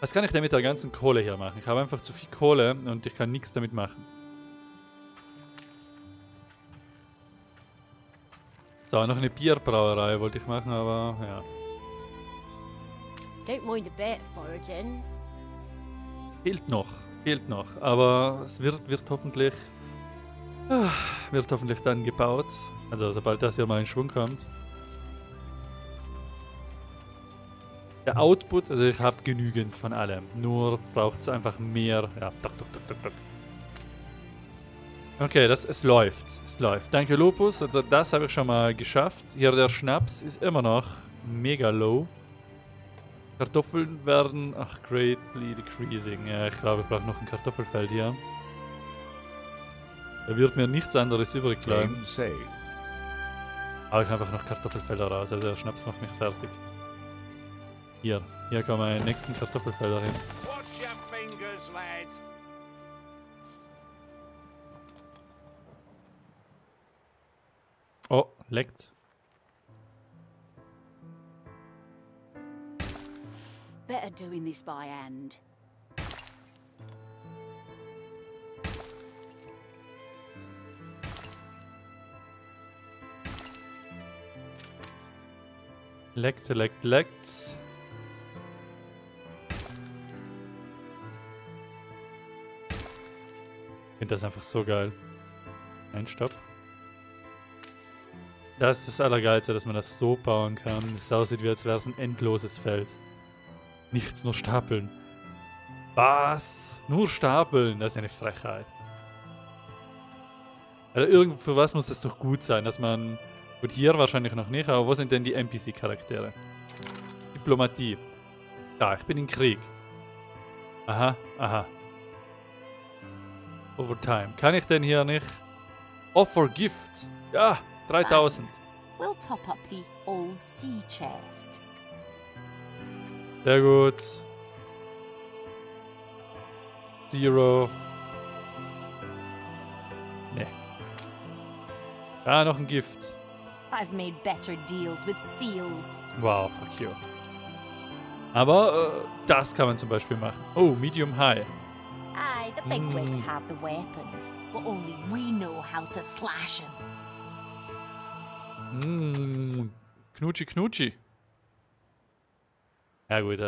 Was kann ich denn mit der ganzen Kohle hier machen? Ich habe einfach zu viel Kohle und ich kann nichts damit machen. So, noch eine Bierbrauerei wollte ich machen, aber ja. Fehlt noch, aber es wird hoffentlich dann gebaut. Also sobald das hier mal in Schwung kommt. Der Output, also ich habe genügend von allem, nur braucht es einfach mehr. Ja, doch. Okay, es läuft. Danke Lupus, also das habe ich schon mal geschafft. Hier der Schnaps ist immer noch mega low. Kartoffeln werden, greatly decreasing. Ja, ich glaube, ich brauche noch ein Kartoffelfeld hier. Da wird mir nichts anderes übrig bleiben. Aber ich habe einfach noch Kartoffelfelder raus, also der Schnaps macht mich fertig. Hier kommen meine nächsten Kartoffelfelder hin. Oh, leckt. better doing this by hand. Leckt. Ich finde das einfach so geil. Nein, stopp. Das ist das Allergeilste, dass man das so bauen kann, dass es aussieht, wie als wäre es ein endloses Feld. Nichts, nur Stapeln. Was? Nur Stapeln? Das ist eine Frechheit. Also irgend für was muss das doch gut sein, dass man... Gut, hier wahrscheinlich noch nicht, aber wo sind denn die NPC-Charaktere? Diplomatie. Da, ich bin im Krieg. Aha. Overtime. Kann ich denn hier nicht? Offer Gift. Ja, 3000. We'll top up the old sea chest. Sehr gut. 0. Ne. Da noch ein Gift. I've made better deals with seals. Wow, fuck you. Aber das kann man zum Beispiel machen. Oh, medium high. Aye, the bigwigs have the weapons, but only we know how to slash them. Knutschi. Ja gut,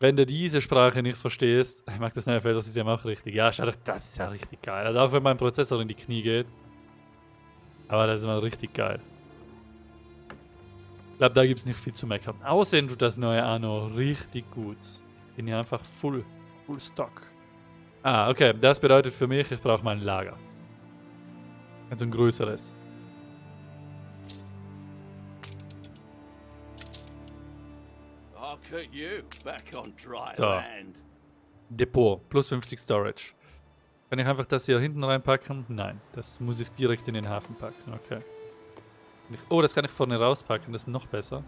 wenn du diese Sprache nicht verstehst, ich mag das neue Filtersystem auch richtig. Ja, schau doch, das ist ja richtig geil. Also auch wenn mein Prozessor in die Knie geht. Aber das ist mal richtig geil. Ich glaube, da gibt es nicht viel zu meckern. Aussehen tut das neue Anno richtig gut. Bin hier einfach full stock. Ah, okay. Das bedeutet für mich, ich brauche mein Lager. Also ein größeres. So. Depot. Plus 50 Storage. Kann ich einfach das hier hinten reinpacken? Nein. Das muss ich direkt in den Hafen packen. Okay. Oh, das kann ich vorne rauspacken, das ist noch besser.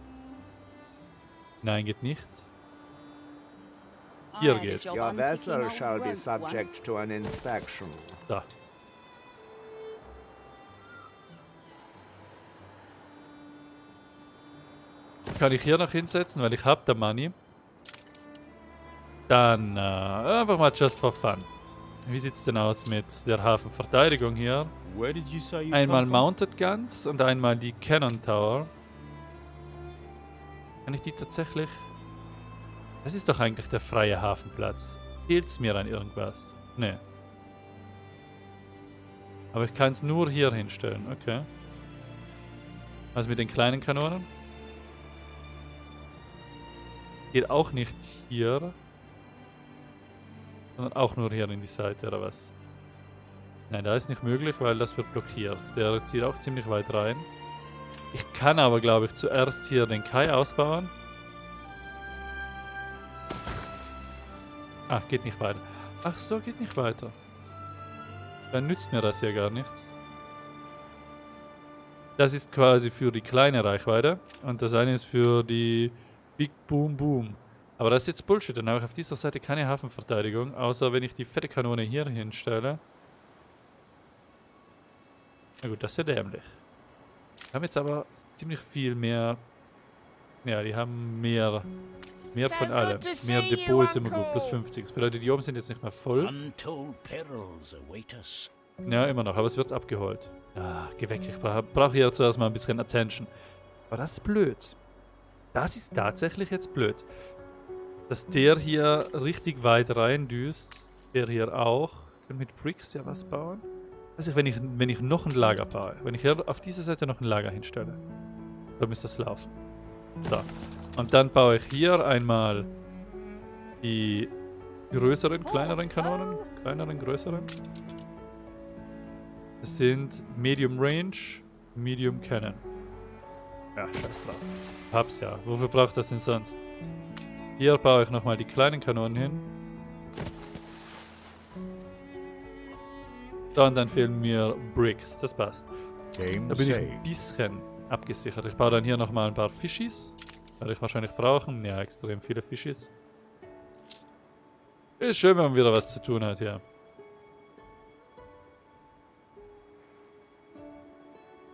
Nein, geht nicht. Hier geht's. Your vessel shall be subject to an inspection. Da. Kann ich hier noch hinsetzen, weil ich hab da Money. Dann einfach mal just for fun. Wie sieht's denn aus mit der Hafenverteidigung hier? Einmal Mounted Guns und einmal die Cannon Tower. Kann ich die tatsächlich... Das ist doch eigentlich der freie Hafenplatz. Fehlt's mir an irgendwas? Nee. Aber ich kann es nur hier hinstellen, okay. Was mit den kleinen Kanonen? Geht auch nicht hier. Sondern auch nur hier in die Seite, oder was? Nein, da ist nicht möglich, weil das wird blockiert. Der zieht auch ziemlich weit rein. Ich kann aber, glaube ich, zuerst hier den Kai ausbauen. Ah, geht nicht weiter. Ach so, geht nicht weiter. Dann nützt mir das hier gar nichts. Das ist quasi für die kleine Reichweite. Und das eine ist für die Big Boom Boom. Aber das ist jetzt Bullshit. Dann habe ich auf dieser Seite keine Hafenverteidigung. Außer wenn ich die fette Kanone hier hinstelle. Na gut, das ist ja dämlich. Die haben jetzt aber ziemlich viel mehr... Ja, die haben mehr... Mehr von allem. Mehr Depot ist immer gut. Plus 50. Das bedeutet, die oben sind jetzt nicht mehr voll. Ja, immer noch. Aber es wird abgeholt. Ah, geh weg. Ich brauche hier zuerst mal ein bisschen Attention. Aber das ist blöd. Das ist tatsächlich jetzt blöd. Dass der hier richtig weit rein düst. Der hier auch. Ich kann mit Bricks ja was bauen. Wenn ich noch ein Lager baue, wenn ich hier auf dieser Seite noch ein Lager hinstelle, dann müsste das laufen. So. Und dann baue ich hier einmal die größeren, kleineren Kanonen. Größeren. Das sind Medium Range, Medium Cannon. Ja, scheiß drauf. Hab's ja. Wofür braucht das denn sonst? Hier baue ich nochmal die kleinen Kanonen hin. So, und dann fehlen mir Bricks, das passt. Da bin ich ein bisschen abgesichert. Ich baue dann hier nochmal ein paar Fischis. Werde ich wahrscheinlich brauchen. Ja, extrem viele Fischis. Ist schön, wenn man wieder was zu tun hat hier.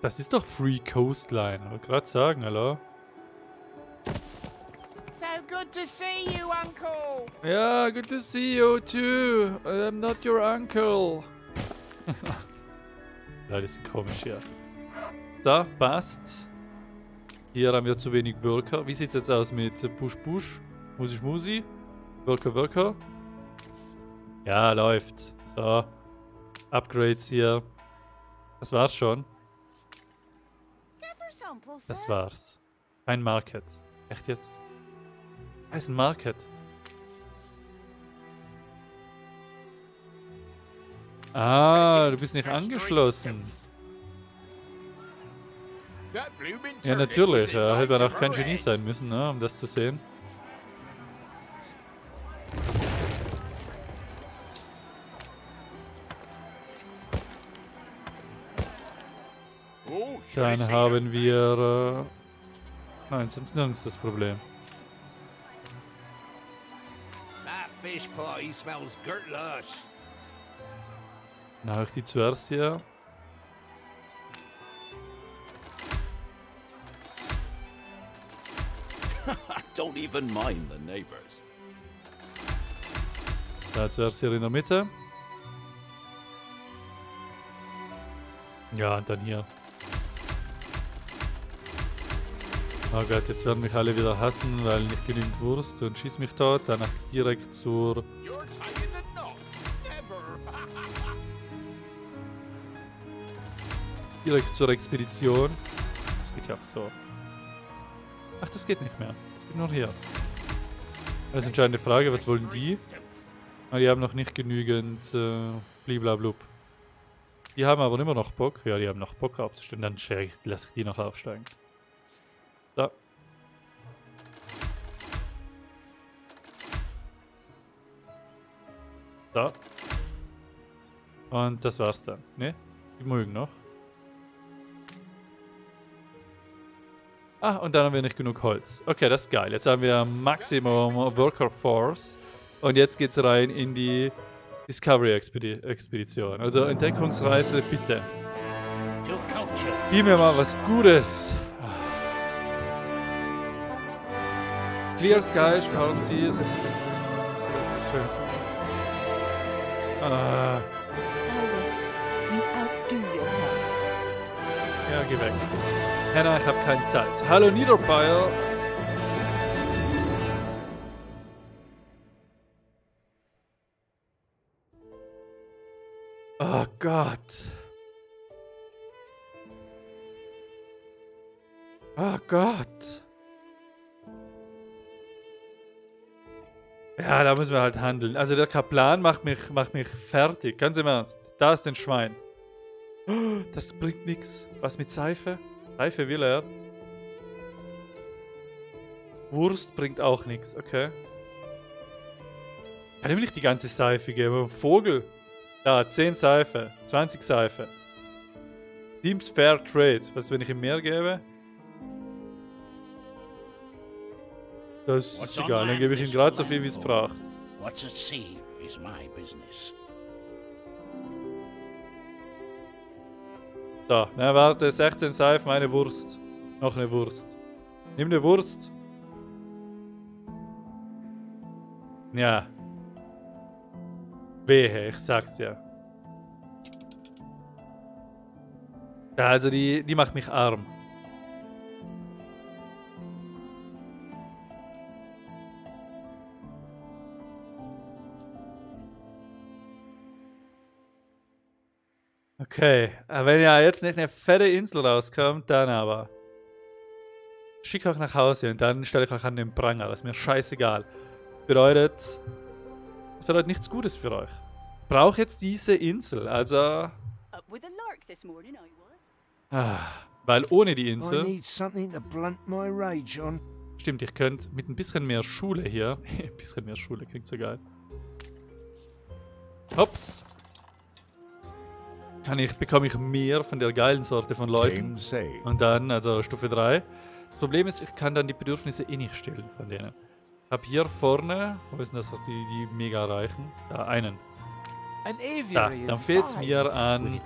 Das ist doch Free Coastline. Wollte gerade sagen, hallo? So good to see you, Uncle. Yeah, good to see you too. I'm not your uncle. Leute sind komisch hier. Da, passt. Hier haben wir zu wenig Worker. Wie sieht es jetzt aus mit Push-Push? Musi-Musi? Worker-Worker? Ja, läuft. So. Upgrades hier. Das war's schon. Das war's. Kein Market. Echt jetzt? Da ist ein Market. Ah, du bist nicht angeschlossen. Ja, natürlich. Da hätte man auch kein Genie sein müssen, ne, um das zu sehen. Dann haben wir... nein, sonst nirgends das Problem. Dann habe ich die zuerst hier. Da zuerst hier in der Mitte. Ja, und dann hier. Oh Gott, jetzt werden mich alle wieder hassen, weil nicht genügend Wurst und schieß mich tot. Danach direkt zur... direkt zur Expedition. Das geht ja auch so. Ach, das geht nicht mehr. Das geht nur hier. Das ist eine entscheidende Frage, was wollen die? Aber die haben noch nicht genügend bliblablub. Die haben aber immer noch Bock. Ja, die haben noch Bock aufzustehen. Dann lasse ich die noch aufsteigen. Da. Da. Und das war's dann. Ne? Die mögen noch. Ah, und dann haben wir nicht genug Holz. Okay, das ist geil. Jetzt haben wir Maximum Worker Force. Und jetzt geht's rein in die Discovery-Expedition. Also Entdeckungsreise, bitte. Gib mir mal was Gutes. Clear Skies, Calm Seas. Das ist schön. Ja, geh weg. Hannah, ich hab keine Zeit. Hallo Niederpile. Oh Gott. Oh Gott. Ja, da müssen wir halt handeln. Also der Kaplan macht mich fertig. Ganz im Ernst. Da ist ein Schwein. Das bringt nichts. Was mit Seife? Seife will er. Wurst bringt auch nichts. Okay. Kann ihm nicht die ganze Seife geben. Vogel. Da, 10 Seife. 20 Seife. Teams Fair Trade. Was, wenn ich ihm mehr gebe? Das ist egal, dann gebe ich ihm gerade so viel, wie es braucht. Da, na warte, 16 Seifen, eine Wurst. Noch eine Wurst. Nimm eine Wurst. Ja. Wehe, ich sag's ja. Ja, also die macht mich arm. Okay, aber wenn ja jetzt nicht eine fette Insel rauskommt, dann aber. Schick euch nach Hause und dann stelle ich euch an den Pranger. Das ist mir scheißegal. Das bedeutet nichts Gutes für euch. Ich brauche jetzt diese Insel, also... weil ohne die Insel... Stimmt, ich könnte mit ein bisschen mehr Schule hier... ein bisschen mehr Schule, klingt so geil. Hops! Bekomme ich mehr von der geilen Sorte von Leuten. Und dann, also Stufe 3. Das Problem ist, ich kann dann die Bedürfnisse eh nicht stillen von denen. Ich habe hier vorne, wo ist denn das, die mega reichen? Da, einen. Da, dann fehlt es mir an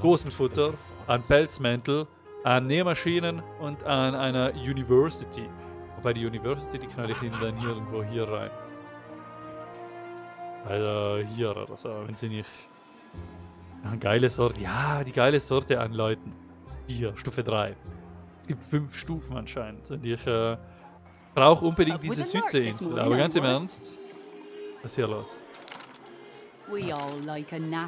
Gosenfutter, an Pelzmäntel, an Nähmaschinen und an einer University. weil die University, die knalle ich ihnen dann hier irgendwo hier rein. Also hier oder das, aber wenn sie nicht... Eine geile Sorte, ja, die geile Sorte an Leuten. Hier, Stufe 3. Es gibt 5 Stufen anscheinend und ich brauche unbedingt diese Südseeinsel, aber ganz im Ernst, was ist hier los?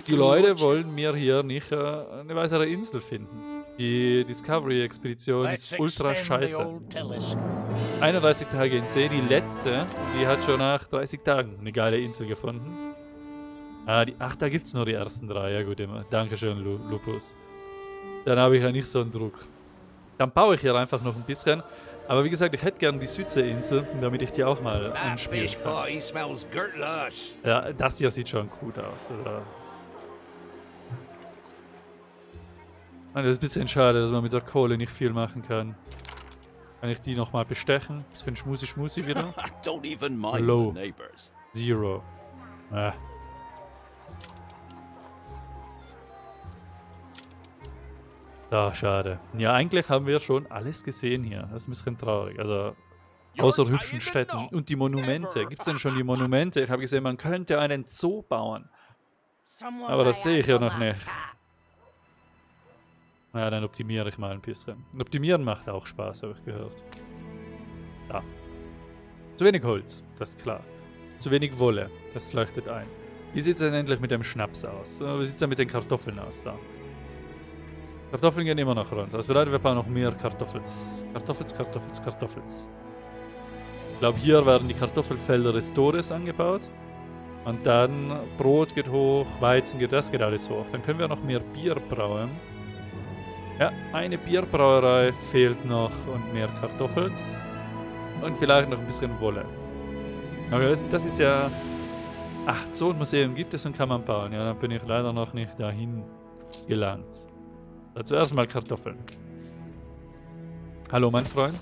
Die Leute wollen mir hier nicht eine weitere Insel finden. Die Discovery-Expedition ist ultra scheiße. 31 Tage in See, die letzte, die hat schon nach 30 Tagen eine geile Insel gefunden. Ah, die, ach, da gibt es nur die ersten 3, ja gut, immer. Dankeschön, Lupus. Dann habe ich ja nicht so einen Druck. Dann baue ich hier einfach noch ein bisschen. Aber wie gesagt, ich hätte gern die Südseeinsel, damit ich die auch mal anspielen kann. Ja, das hier sieht schon gut aus. Oder? Das ist ein bisschen schade, dass man mit der Kohle nicht viel machen kann. Kann ich die nochmal bestechen? Das finde ich schmusi wieder. Low. 0. Ah. Da, schade. Ja, eigentlich haben wir schon alles gesehen hier. Das ist ein bisschen traurig. Also, außer hübschen Städten. Und die Monumente. Gibt es denn schon die Monumente? Ich habe gesehen, man könnte einen Zoo bauen. Aber das sehe ich ja noch nicht. Na, dann optimiere ich mal ein bisschen. Optimieren macht auch Spaß, habe ich gehört. Ja. Zu wenig Holz, das ist klar. Zu wenig Wolle, das leuchtet ein. Wie sieht es denn endlich mit dem Schnaps aus? Wie sieht es denn mit den Kartoffeln aus? So. Kartoffeln gehen immer noch runter. Das bedeutet, wir brauchen noch mehr Kartoffels. Kartoffels. Ich glaube, hier werden die Kartoffelfelder des Todes angebaut. Und dann Brot geht hoch, Weizen geht, das geht alles hoch. Dann können wir noch mehr Bier brauen. Ja, eine Bierbrauerei fehlt noch und mehr Kartoffels. Und vielleicht noch ein bisschen Wolle. Aber das ist ja... Ach, so ein Museum gibt es und kann man bauen. Ja, dann bin ich leider noch nicht dahin gelangt. Zuerst mal Kartoffeln. Hallo, mein Freund.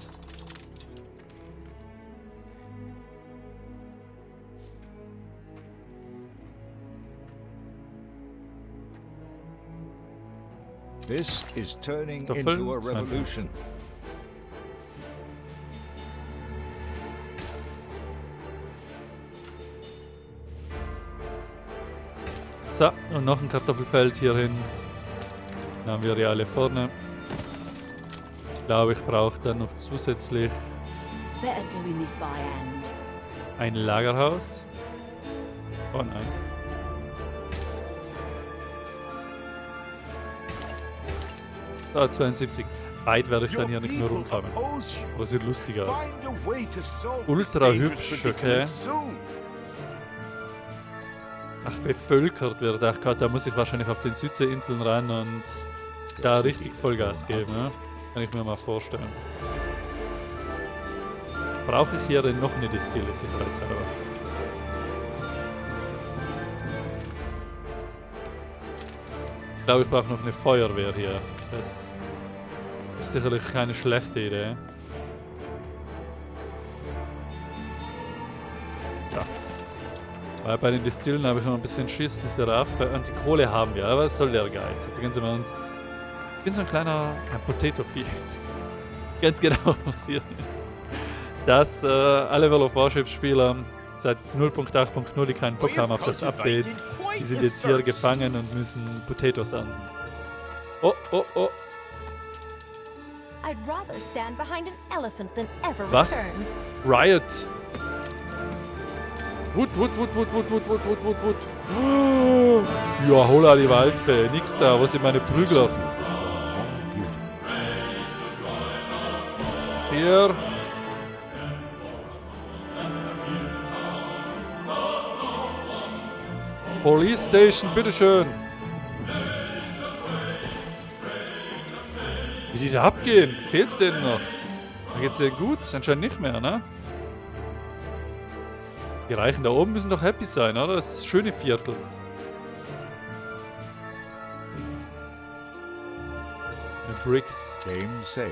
This is turning into a revolution. So, und noch ein Kartoffelfeld hierhin. Dann haben wir die alle vorne. Ich glaube, ich brauche dann noch zusätzlich ein Lagerhaus. Oh nein. So, 72. Weit werde ich dann hier nicht mehr rumkommen. Aber sieht lustig aus. Ultra hübsch, okay. Ach, bevölkert wird. Ach Gott, da muss ich wahrscheinlich auf den Südseeinseln ran und da richtig Vollgas geben, ne? Kann ich mir mal vorstellen. Brauche ich hier denn noch eine Destille, sicherheitshalber? Ich glaube, ich brauche noch eine Feuerwehr hier. Das ist sicherlich keine schlechte Idee. Bei den Destillen habe ich noch ein bisschen Schiss, das ist der Affe. Und die Kohle haben wir, aber was soll der Geiz? Jetzt ganz im Ernst. Ich bin so ein kleiner Potato-Field. Ganz genau, was hier ist. Dass alle World of Warships-Spieler seit 0.8.0, die keinen Bock haben auf das Update, die sind jetzt hier gefangen und müssen Potatoes an. Oh. Was? Riot! Wut. Ja, hola die Waldfee. Nix da. Wo sind meine Prügler? Hier. Police Station, bitteschön. Wie die da abgehen? Fehlt's denen noch? Da geht's denen gut? Anscheinend nicht mehr, ne? Die Reichen da oben müssen doch happy sein, oder? Das ist das schöne Viertel. Mit Bricks. Game save.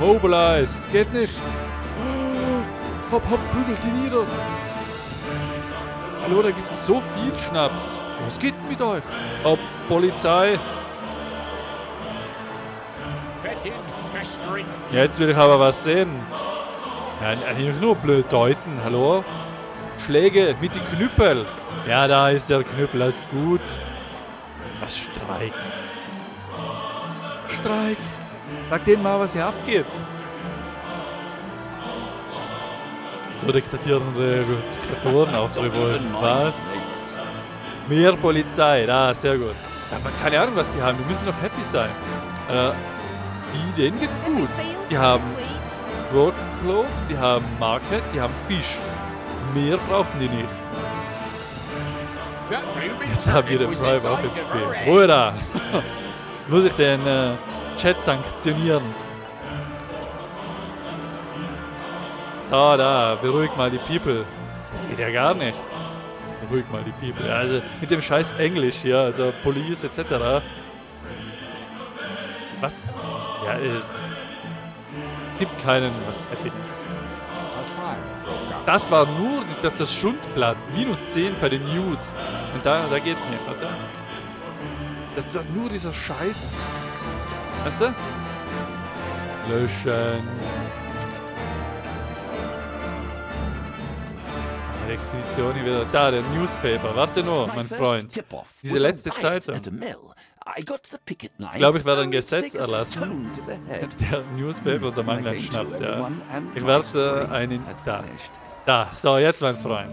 Mobilize! Geht nicht! Hopp, prügelt die nieder! Hallo, da gibt es so viel Schnaps! Was geht mit euch? Ob Polizei? Jetzt will ich aber was sehen. Ja, nicht nur blöd deuten, hallo? Schläge mit den Knüppel. Ja, da ist der Knüppel, das ist gut. Was Streik? Streik! Sag denen mal, was hier abgeht. So dekretierende Diktatoren aufdrücken. Was? Mehr Polizei, da, sehr gut. Aber keine Ahnung, was die haben, die müssen doch happy sein. Denen geht's gut. Die haben Workload, die haben Market, die haben Fisch. Mehr brauchen die nicht. Jetzt haben wir den Prime auch ins Spiel. Ruhe da! Muss ich den Chat sanktionieren? Da, beruhig mal die People. Das geht ja gar nicht. Beruhig mal die People. Ja, also mit dem scheiß Englisch hier, also Police etc. Was? Ja, gibt keinen was Epics. Das war nur das Schundblatt. -10 bei den News. Und da geht's nicht, oder? Das ist nur dieser Scheiß. Weißt du? Löschen. Die Expedition hier wieder. Da, der Newspaper. Warte nur, mein Freund. Diese letzte Zeitung. Ich glaube, ich werde ein Gesetz erlassen. Der Newspaper und der Mangel an Schnaps, ja. Ich werde einen... Da, so, jetzt, mein Freund.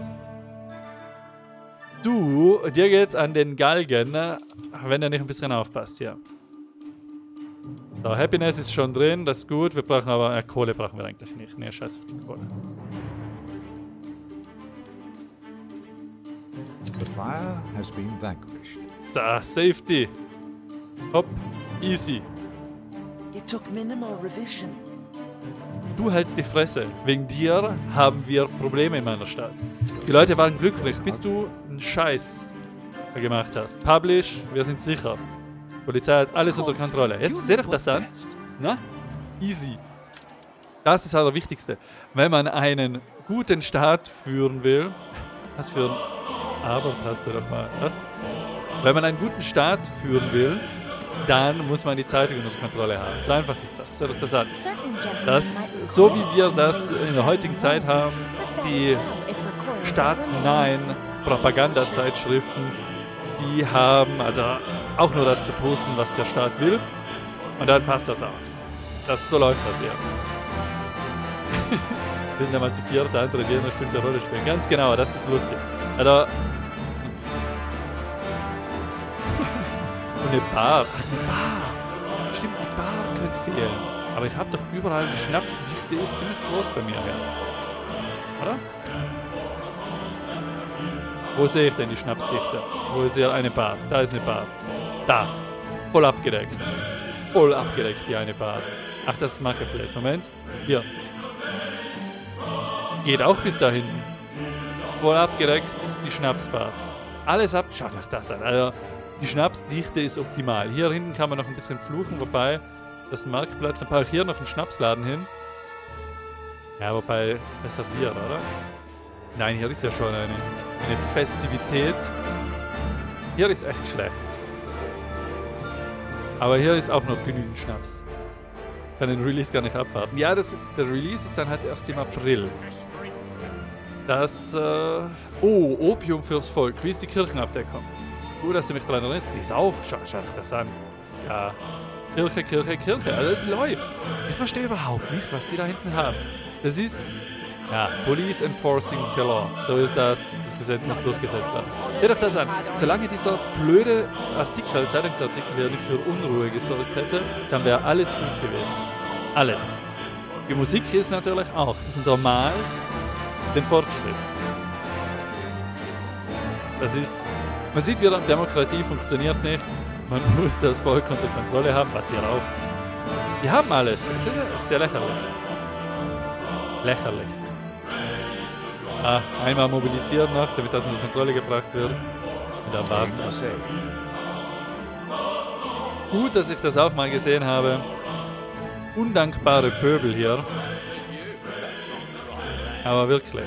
Du, dir geht's an den Galgen, wenn er nicht ein bisschen aufpasst, ja. So, Happiness ist schon drin, das ist gut. Wir brauchen aber... Kohle brauchen wir eigentlich nicht. Nee, scheiß auf die Kohle. The fire has been vanquished. So, Safety. Hopp, easy. It took minimal revision. Du hältst die Fresse. Wegen dir haben wir Probleme in meiner Stadt. Die Leute waren glücklich, bis du einen Scheiß gemacht hast. Publish, wir sind sicher. Die Polizei hat alles unter Kontrolle. Jetzt seht euch das an. Na? Easy. Das ist halt das Wichtigste. Wenn man einen guten Staat führen will... Was für ein... Aber passt doch mal. Was? Wenn man einen guten Staat führen will, dann muss man die Zeitung unter Kontrolle haben. So einfach ist das. So, so wie wir das in der heutigen Zeit haben, die staatsnahen Propagandazeitschriften, die haben also auch nur das zu posten, was der Staat will. Und dann passt das auch. So läuft das ja. Wir sind ja mal zu viert, der andere, die eine bestimmte Rolle spielen. Ganz genau, das ist lustig. Also, eine Bar. Ach, eine Bar. Stimmt, die Bar könnte fehlen. Aber ich habe doch überall die Schnapsdichte ist ziemlich groß bei mir. Ja. Oder? Wo sehe ich denn die Schnapsdichte? Wo ist hier eine Bar? Da ist eine Bar. Da. Voll abgedeckt. Voll abgedeckt, die eine Bar. Ach, das ist Marketplace. Moment. Hier. Geht auch bis da hinten. Voll abgedeckt, die Schnapsbar. Alles ab. Schaut euch das an. Also, die Schnapsdichte ist optimal. Hier hinten kann man noch ein bisschen fluchen, wobei das Marktplatz, dann baue ich hier noch einen Schnapsladen hin. Ja, wobei, das hat hier, oder? Nein, hier ist ja schon eine Festivität. Hier ist echt schlecht. Aber hier ist auch noch genügend Schnaps. Ich kann den Release gar nicht abwarten. Ja, der Release ist dann halt erst im April. Das, oh, Opium fürs Volk. Wie ist die Kirchenabdeckung? Gut, dass du mich dran erinnerst. Die ist auch. Schau dich das an. Ja. Kirche, Kirche, Kirche. Alles läuft. Ich verstehe überhaupt nicht, was die da hinten haben. Das ist... Ja, Police Enforcing the Law. So ist das. Das Gesetz muss durchgesetzt werden. Seht euch das an. Solange dieser blöde Artikel, Zeitungsartikel, der nicht für Unruhe gesorgt hätte, dann wäre alles gut gewesen. Alles. Die Musik ist natürlich auch. Das ist normal. Den Fortschritt. Das ist... Man sieht wieder, Demokratie funktioniert nicht. Man muss das Volk unter Kontrolle haben, was hier auch. Die haben alles. Das ist ja lächerlich. Lächerlich. Ah, einmal mobilisieren noch, damit das unter Kontrolle gebracht wird. Und dann war's das. Gut, dass ich das auch mal gesehen habe. Undankbare Pöbel hier. Aber wirklich.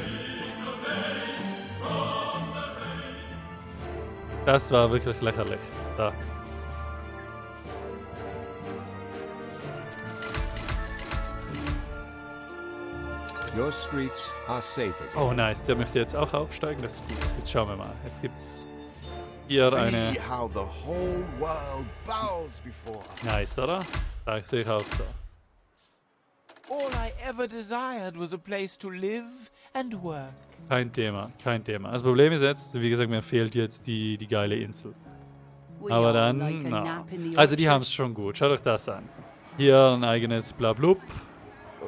Das war wirklich lächerlich. So. Your streets are safe again. Oh nice, der möchte jetzt auch aufsteigen, das ist gut. Jetzt schauen wir mal. Jetzt gibt's hier eine... Nice, oder? Da sehe ich auch so. Kein Thema, kein Thema. Das Problem ist jetzt, wie gesagt, mir fehlt jetzt die geile Insel. Aber dann, na. Also die haben es schon gut, schaut euch das an. Hier ein eigenes Blablub.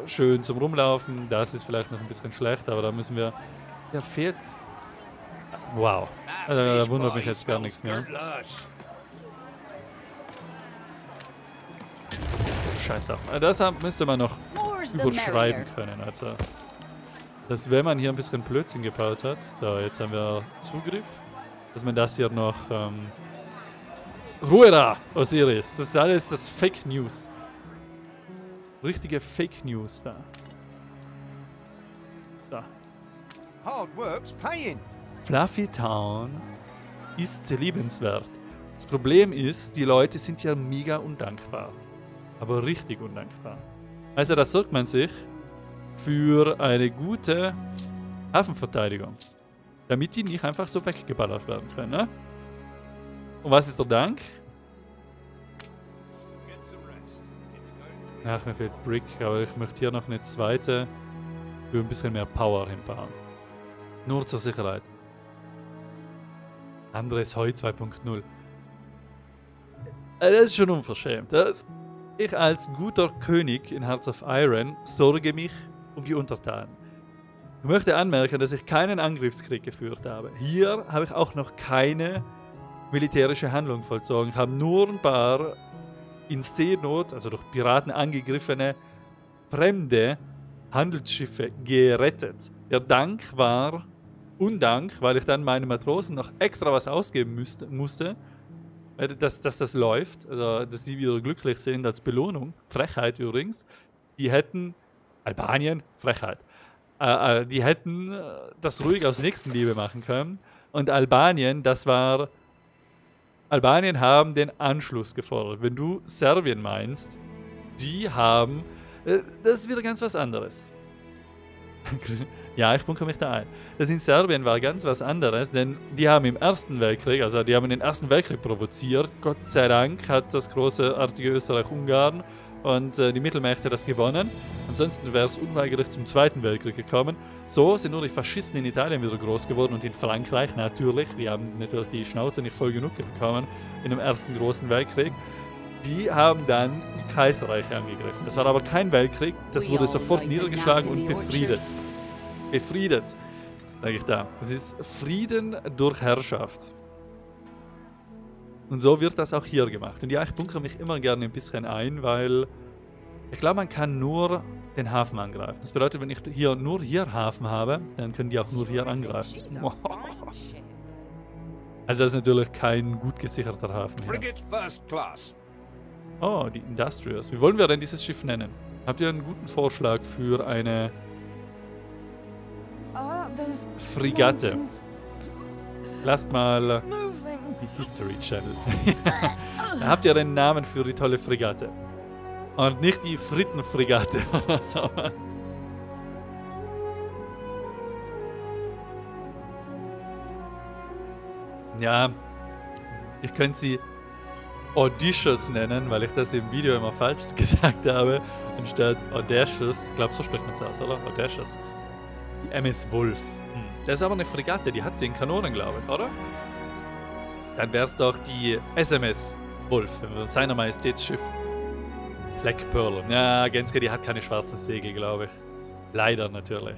Schön zum Rumlaufen. Das ist vielleicht noch ein bisschen schlecht, aber da müssen wir... Da fehlt... Wow. Also, da wundert mich jetzt gar nichts mehr. Scheiß auf. Das müsste man noch überschreiben können. Also, dass wenn man hier ein bisschen Blödsinn gebaut hat, so, jetzt haben wir Zugriff, dass man das hier noch... Ruhe da, Osiris. Das ist alles das Fake News. Richtige Fake News da. Da. Hard work's paying. Fluffy Town ist liebenswert. Das Problem ist, die Leute sind ja mega undankbar. Aber richtig undankbar. Also da sorgt man sich für eine gute Hafenverteidigung. Damit die nicht einfach so weggeballert werden können, ne? Und was ist der Dank? Ach, mir fehlt Brick, aber ich möchte hier noch eine zweite für ein bisschen mehr Power hinbauen. Nur zur Sicherheit. Anderes Heu 2.0. Das ist schon unverschämt. Ich als guter König in Hearts of Iron sorge mich um die Untertanen. Ich möchte anmerken, dass ich keinen Angriffskrieg geführt habe. Hier habe ich auch noch keine militärische Handlung vollzogen. Ich habe nur ein paar in Seenot, also durch Piraten angegriffene, fremde Handelsschiffe gerettet. Der Dank war Undank, weil ich dann meinen Matrosen noch extra was ausgeben musste, dass das läuft, also dass sie wieder glücklich sind als Belohnung. Frechheit übrigens. Die hätten, Albanien, Frechheit, die hätten das ruhig aus Nächstenliebe machen können. Und Albanien, das war... Albanien haben den Anschluss gefordert. Wenn du Serbien meinst, die haben... Das ist wieder ganz was anderes. Ja, ich bunkere mich da ein. Das in Serbien war ganz was anderes, denn die haben im Ersten Weltkrieg, also die haben den Ersten Weltkrieg provoziert. Gott sei Dank hat das großartige Österreich-Ungarn und die Mittelmächte das gewonnen. Ansonsten wäre es unweigerlich zum Zweiten Weltkrieg gekommen. So sind nur die Faschisten in Italien wieder groß geworden und in Frankreich natürlich. Die haben natürlich die Schnauze nicht voll genug bekommen in dem ersten großen Weltkrieg. Die haben dann die Kaiserreiche angegriffen. Das war aber kein Weltkrieg, das wurde sofort niedergeschlagen und befriedet. Befriedet, sage ich da. Das ist Frieden durch Herrschaft. Und so wird das auch hier gemacht. Und ja, ich bunkere mich immer gerne ein bisschen ein, weil ich glaube, man kann nur den Hafen angreifen. Das bedeutet, wenn ich hier nur hier Hafen habe, dann können die auch nur hier angreifen. Oh. Also das ist natürlich kein gut gesicherter Hafen hier. Oh, die Industrious. Wie wollen wir denn dieses Schiff nennen? Habt ihr einen guten Vorschlag für eine Fregatte? Lasst mal... Die History Channel. Da habt ihr den Namen für die tolle Fregatte. Und nicht die Frittenfregatte oder sowas. Ja, ich könnte sie Audacious nennen, weil ich das im Video immer falsch gesagt habe. Anstatt Audacious. Ich glaube, so spricht man es aus, oder? Audacious. Die MS Wolf. Das ist aber eine Fregatte, die hat 10 Kanonen, glaube ich, oder? Dann wär's doch die SMS Wolf, seiner Majestäts Schiff. Black Pearl. Ja, Genske, die hat keine schwarzen Segel, glaube ich. Leider natürlich.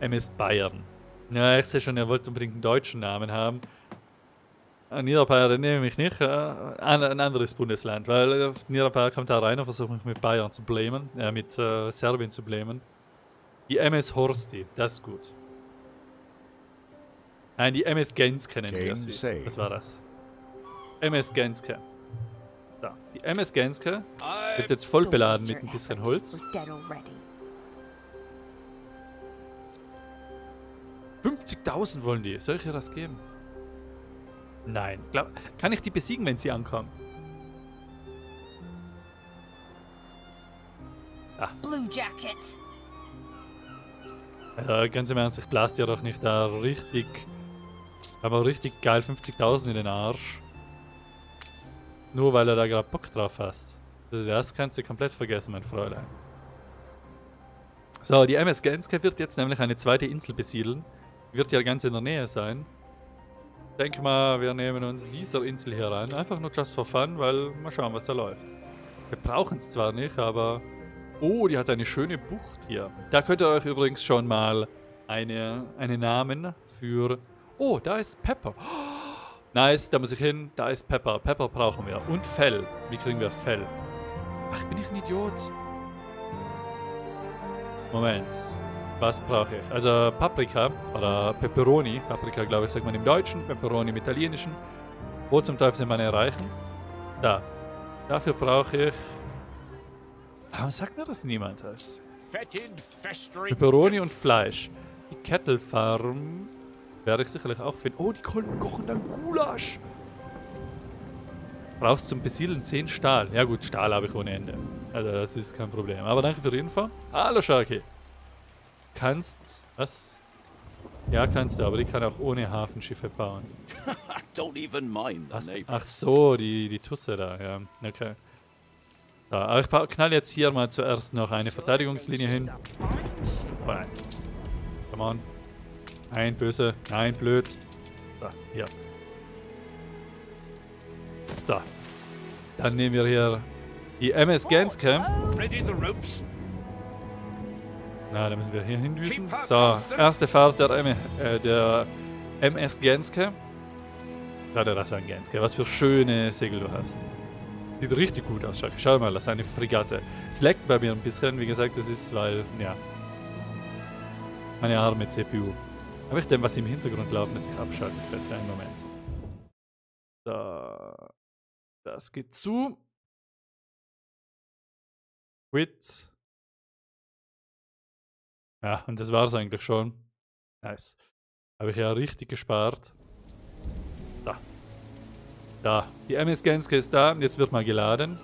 MS Bayern. Ja, ich sehe schon, ihr wollt unbedingt einen deutschen Namen haben. Niederbayern nehme ich nicht. Ein anderes Bundesland, weil Niederbayern kommt da rein und versucht mich mit Bayern zu blamen, mit Serbien zu blamen. Die MS Horsti, das ist gut. Nein, die MS Genske nennen wir sie. Das war das. MS Genske. Da. Die MS Genske wird jetzt voll beladen mit ein bisschen Holz. 50.000 wollen die. Soll ich ihr das geben? Nein. Kann ich die besiegen, wenn sie ankommen? Ah. Blue Jacket. Ganz im Ernst, ich blast ja doch nicht da richtig, aber richtig geil 50.000 in den Arsch. Nur weil er da gerade Bock drauf hast. Das kannst du komplett vergessen, mein Fräulein. So, die MS Genske wird jetzt nämlich eine zweite Insel besiedeln. Wird ja ganz in der Nähe sein. Ich denke mal, wir nehmen uns dieser Insel hier rein. Einfach nur just for fun, weil mal schauen, was da läuft. Wir brauchen es zwar nicht, aber... Oh, die hat eine schöne Bucht hier. Da könnt ihr euch übrigens schon mal einen Namen für... Oh, da ist Pepper. Oh, nice, da muss ich hin. Da ist Pepper. Pepper brauchen wir. Und Fell. Wie kriegen wir Fell? Ach, bin ich ein Idiot? Moment. Was brauche ich? Also Paprika oder Pepperoni. Paprika, glaube ich, sagt man im Deutschen. Pepperoni im Italienischen. Wo zum Teufel sind meine Reichen? Da. Dafür brauche ich... Warum sagt mir das niemand? Pepperoni und Fleisch. Die Kettle Farm werde ich sicherlich auch finden. Oh, die kochen dann Gulasch. Brauchst zum Besiedeln 10 Stahl. Ja gut, Stahl habe ich ohne Ende. Also das ist kein Problem. Aber danke für die Info. Hallo Sharky. Kannst... Was? Ja, kannst du, aber die kann auch ohne Hafenschiffe bauen. Ach so, die Tusse da, ja. Okay. So, aber ich knall jetzt hier mal zuerst noch eine Verteidigungslinie hin. Nein. Come on. Nein, böse. Nein, blöd. So, hier. So. Dann nehmen wir hier die MS Genske. Na, da müssen wir hier hindüsen. So, erste Fahrt der MS Genske. Gerade das an Genske. Was für schöne Segel du hast. Sieht richtig gut aus, schau mal, das ist eine Fregatte. Es leckt bei mir ein bisschen, wie gesagt, das ist, weil, ja. Meine arme CPU. Habe ich denn was im Hintergrund laufen, das ich abschalten könnte? Einen Moment. So. Das geht zu. Quit. Ja, und das war's eigentlich schon. Nice. Habe ich ja richtig gespart. Da. Da, die MS Genske ist da, jetzt wird mal geladen.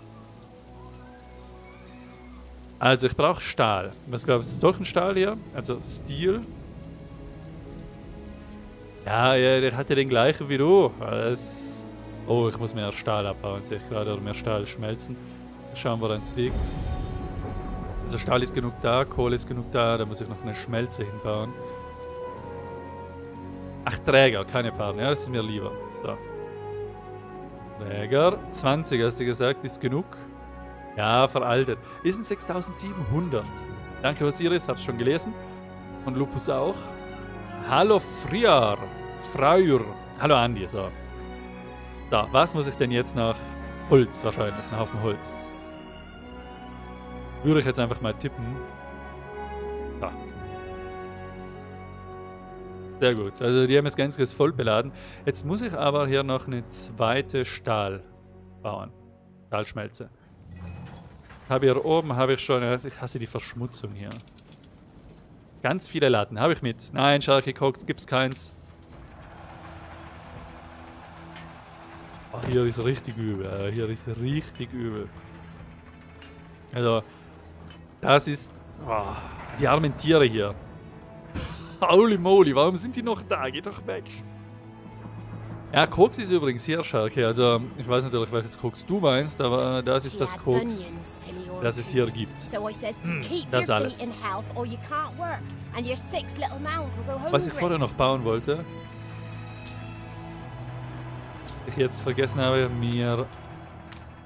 Also ich brauche Stahl. Was glaubst du, ist doch ein Stahl hier? Also Steel. Ja, der hatte den gleichen wie du. Das... Oh, ich muss mehr Stahl abbauen, sehe ich gerade, oder mehr Stahl schmelzen. Schauen, woran es liegt. Also Stahl ist genug da, Kohle ist genug da, da muss ich noch eine Schmelze hinbauen. Ach, Träger, keine Paaren, ja, das ist mir lieber. So. Träger, 20 hast du gesagt, ist genug. Ja, veraltet. Ist ein 6700. Danke, Osiris, hab's schon gelesen. Und Lupus auch. Hallo, Friar. Freyr. Hallo, Andi. So. Da, was muss ich denn jetzt nach Holz wahrscheinlich? Einen Haufen Holz. Würde ich jetzt einfach mal tippen. Da. Sehr gut, also die MS Genske ist voll beladen. Jetzt muss ich aber hier noch eine zweite Stahl bauen. Stahlschmelze. Habe hier oben, habe ich schon... Ich hasse die Verschmutzung hier. Ganz viele Latten, habe ich mit. Nein, Sharky Cox, gibt's keins. Oh, hier ist richtig übel, hier ist richtig übel. Also, das ist... Oh, die armen Tiere hier. Holy moly, warum sind die noch da? Geht doch weg. Ja, Koks ist übrigens hier, Sharky. Also, ich weiß natürlich, welches Koks du meinst, aber das ist das Koks, das es hier gibt. Das alles. Was ich vorher noch bauen wollte, ich jetzt vergessen habe, mir...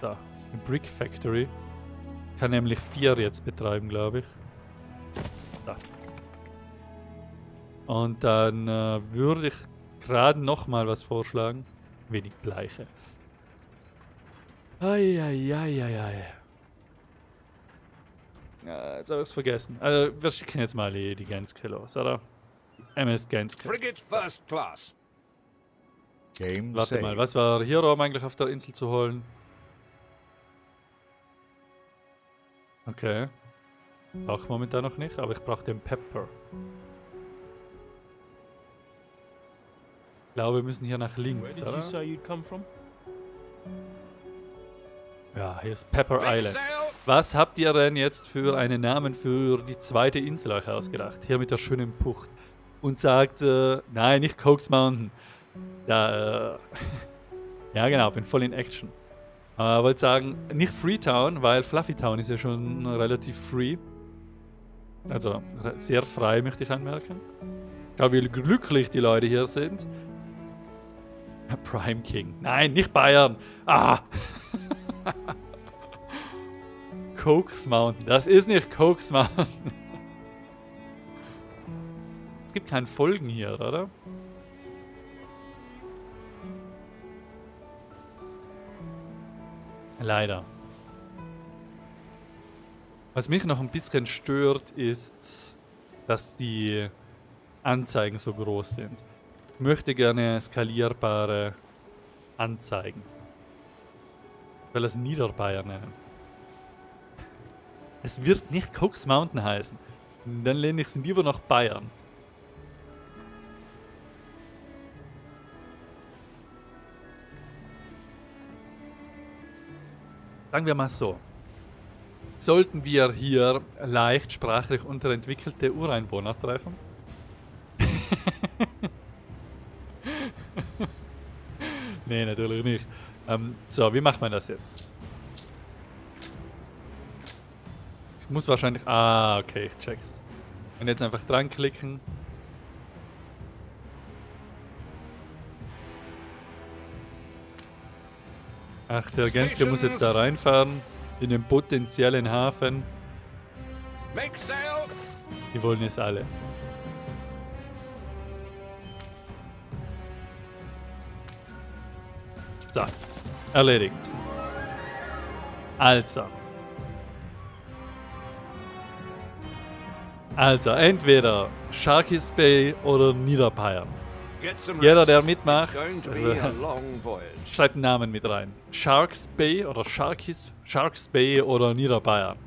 Da, eine Brick Factory. Ich kann nämlich 4 jetzt betreiben, glaube ich. Da. Und dann würde ich gerade nochmal was vorschlagen. Wenig Bleiche. Eieieiei. Ja, jetzt habe ich es vergessen. Also, wir schicken jetzt mal die Genske los, oder? MS Genske. Frigate First Class. Warte mal, was war hier oben eigentlich auf der Insel zu holen? Okay. Brauche ich momentan noch nicht, aber ich brauche den Pepper. Ich glaube, wir müssen hier nach links, oder? Ja, hier ist Pepper Island. Was habt ihr denn jetzt für einen Namen für die zweite Insel euch ausgedacht? Hier mit der schönen Bucht. Und sagt, nein, nicht Cokes Mountain. Da, ja genau, bin voll in Action. Wollte sagen, nicht Freetown, weil Fluffytown ist ja schon relativ free. Also sehr frei, möchte ich anmerken. Da wie glücklich die Leute hier sind. Prime King. Nein, nicht Bayern. Ah! Cokes Mountain. Das ist nicht Cokes Mountain. Es gibt keine Folgen hier, oder? Leider. Was mich noch ein bisschen stört, ist, dass die Anzeigen so groß sind. Ich möchte gerne skalierbare Anzeigen. Ich will das Niederbayern nennen. Es wird nicht Cokes Mountain heißen. Dann lehne ich es lieber nach Bayern. Sagen wir mal so. Sollten wir hier leicht sprachlich unterentwickelte Ureinwohner treffen? Nee, natürlich nicht. So, wie macht man das jetzt? Ich muss wahrscheinlich... Ah, okay, ich check's. Und jetzt einfach dran klicken. Ach, der Genske muss jetzt da reinfahren. In den potenziellen Hafen. Die wollen es alle. So, erledigt. Also, entweder Sharky's Bay oder Niederbayern. Jeder, der mitmacht, schreibt einen Namen mit rein. Sharks Bay oder Niederbayern.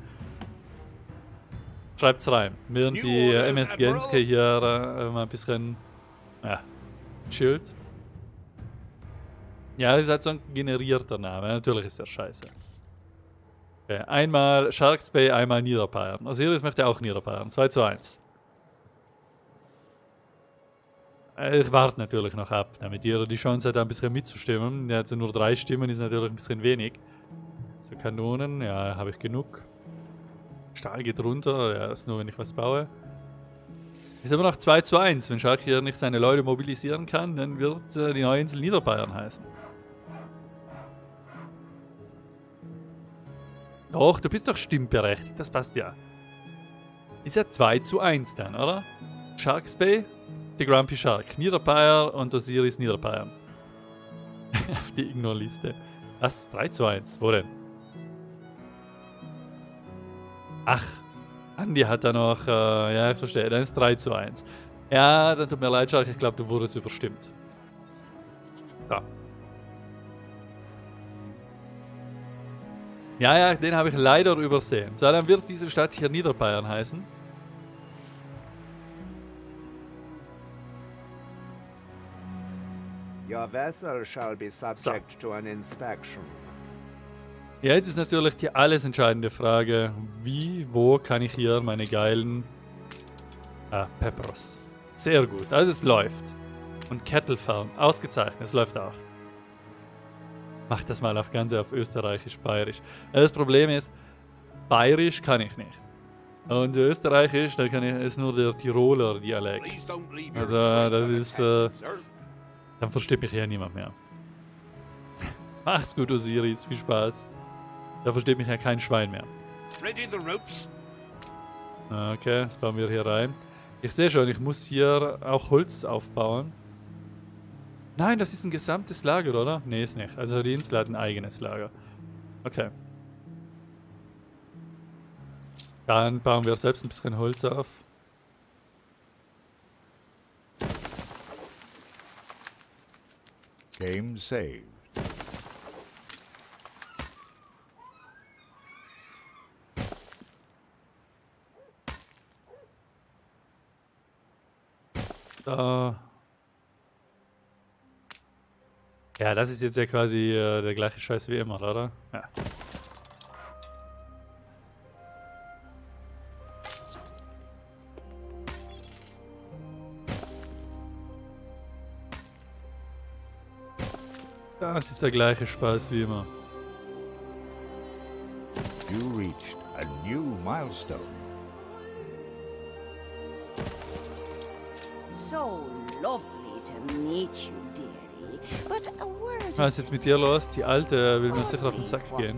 Schreibt's rein. Während die MS Genske hier mal ein bisschen chillt. Ja, das ist halt so ein generierter Name. Natürlich ist der scheiße. Okay, einmal Sharks Bay, einmal Niederbayern. Osiris möchte auch Niederbayern. 2:1. Ich warte natürlich noch ab, damit jeder die Chance hat, ein bisschen mitzustimmen. Ja, also nur 3 Stimmen ist natürlich ein bisschen wenig. So, Kanonen, ja, habe ich genug. Stahl geht runter, ja, ist nur, wenn ich was baue. Ist aber noch 2:1. Wenn Shark hier nicht seine Leute mobilisieren kann, dann wird die neue Insel Niederbayern heißen. Doch, du bist doch stimmberechtigt, das passt ja. Ist ja 2:1 dann, oder? Sharks Bay, die Grumpy Shark, Niederbayern und Osiris Niederbayern. Auf die Ignore-Liste. Was? 3:1, wo denn? Ach, Andi hat da noch, ja ich verstehe, dann ist 3:1. Ja, dann tut mir leid, Shark, ich glaube, du wurdest überstimmt. Ja. Ja, den habe ich leider übersehen. So, dann wird diese Stadt hier Niederbayern heißen. Your vessel shall be subject to an inspection. Ja, jetzt ist natürlich die alles entscheidende Frage. Wie, wo kann ich hier meine geilen Peppers? Sehr gut, also es läuft. Und Kettle Farm, ausgezeichnet, es läuft auch. Mach das mal auf Österreichisch-Bayerisch. Das Problem ist, Bayerisch kann ich nicht. Und Österreichisch, da kann ich, ist nur der Tiroler Dialekt. Also das ist, dann versteht mich ja niemand mehr. Mach's gut, Osiris, viel Spaß. Da versteht mich ja kein Schwein mehr. Okay, das bauen wir hier rein. Ich sehe schon, ich muss hier auch Holz aufbauen. Nein, das ist ein gesamtes Lager, oder? Nee, ist nicht. Also die Insel hat ein eigenes Lager. Okay. Dann bauen wir selbst ein bisschen Holz auf. Game saved. Da... Ja, das ist jetzt ja quasi der gleiche Scheiß wie immer, oder? Ja. Das ist der gleiche Spaß wie immer. You reached a new milestone. So lovely to meet you, dearie. But a word. Was ist jetzt mit dir los? Die Alte will mir sicher auf den Sack gehen.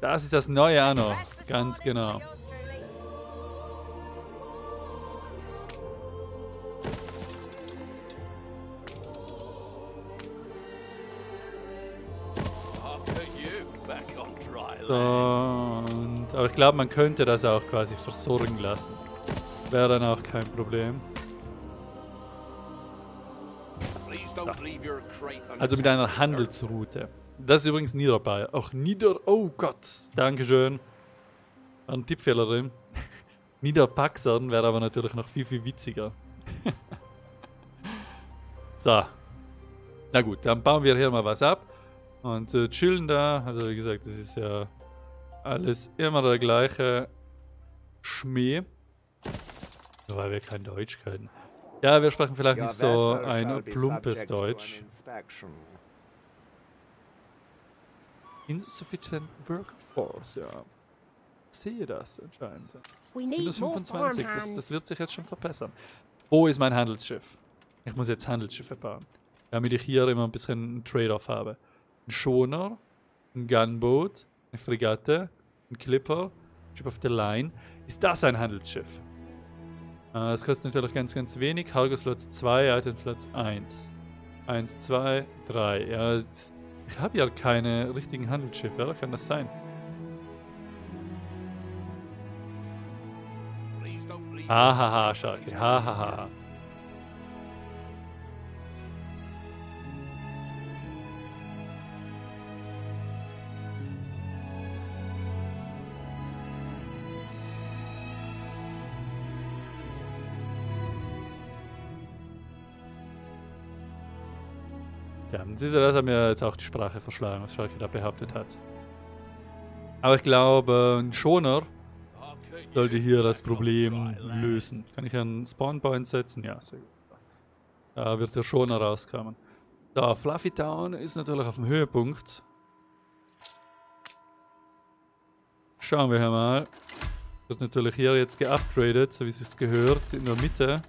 Das ist das neue Anno, ganz genau. Und, aber ich glaube, man könnte das auch quasi versorgen lassen. Wäre dann auch kein Problem. So. Also mit einer Handelsroute. Das ist übrigens Niederbayern. Auch Oh Gott, dankeschön. War ein Tippfehler drin. Niederpaxern wäre aber natürlich noch viel, viel witziger. So. Na gut, dann bauen wir hier mal was ab. Und chillen da. Also wie gesagt, das ist ja alles immer der gleiche Schmäh. Nur weil wir kein Deutsch können. Ja, wir sprechen vielleicht nicht so ein plumpes Deutsch. Insufficient workforce, ja. Ich sehe das anscheinend. Minus 25, das wird sich jetzt schon verbessern. Wo ist mein Handelsschiff? Ich muss jetzt Handelsschiffe bauen, damit ich hier immer ein bisschen einen Trade-off habe. Ein Schoner, ein Gunboot, eine Fregatte, ein Clipper, Ship of the Line. Ist das ein Handelsschiff? Das kostet natürlich ganz, ganz wenig. Cargo Slots 2, Item Slots 1. 1, 2, 3. Ja, jetzt ich habe ja keine richtigen Handelsschiffe, oder? Kann das sein? Hahaha, schade. Hahaha. Ja, siehst du, das hat mir jetzt auch die Sprache verschlagen, was Schalke da behauptet hat. Aber ich glaube, ein Schoner sollte hier das Problem lösen. Kann ich einen Spawnpoint setzen? Ja, sehr gut. Da wird der Schoner rauskommen. Da, Fluffy Town ist natürlich auf dem Höhepunkt. Schauen wir hier mal. Wird natürlich hier jetzt geupgradet, so wie es sich gehört, in der Mitte.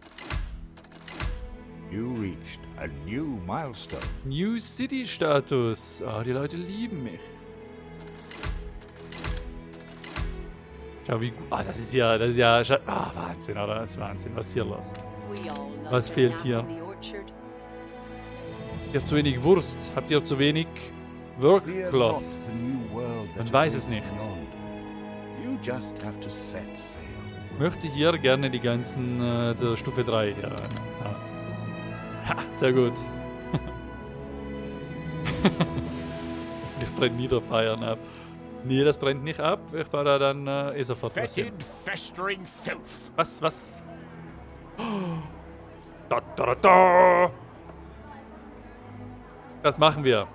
You reached a new milestone. New City Status. Ah, die Leute lieben mich. Schau wie gut. Ah, das ist ja. Ah, Wahnsinn, oder? Das ist Wahnsinn. Was ist hier los? Was fehlt hier? Habt ihr zu wenig Wurst? Habt ihr zu wenig Workcloth? Man weiß es nicht. Ich möchte hier gerne die ganzen zur Stufe 3 hier rein. Ah. Ha, sehr gut. Ich brenne Niederbayern ab. Nee, das brennt nicht ab. Ich war da dann sofort was hin. Was? Da, da, da. Das machen wir.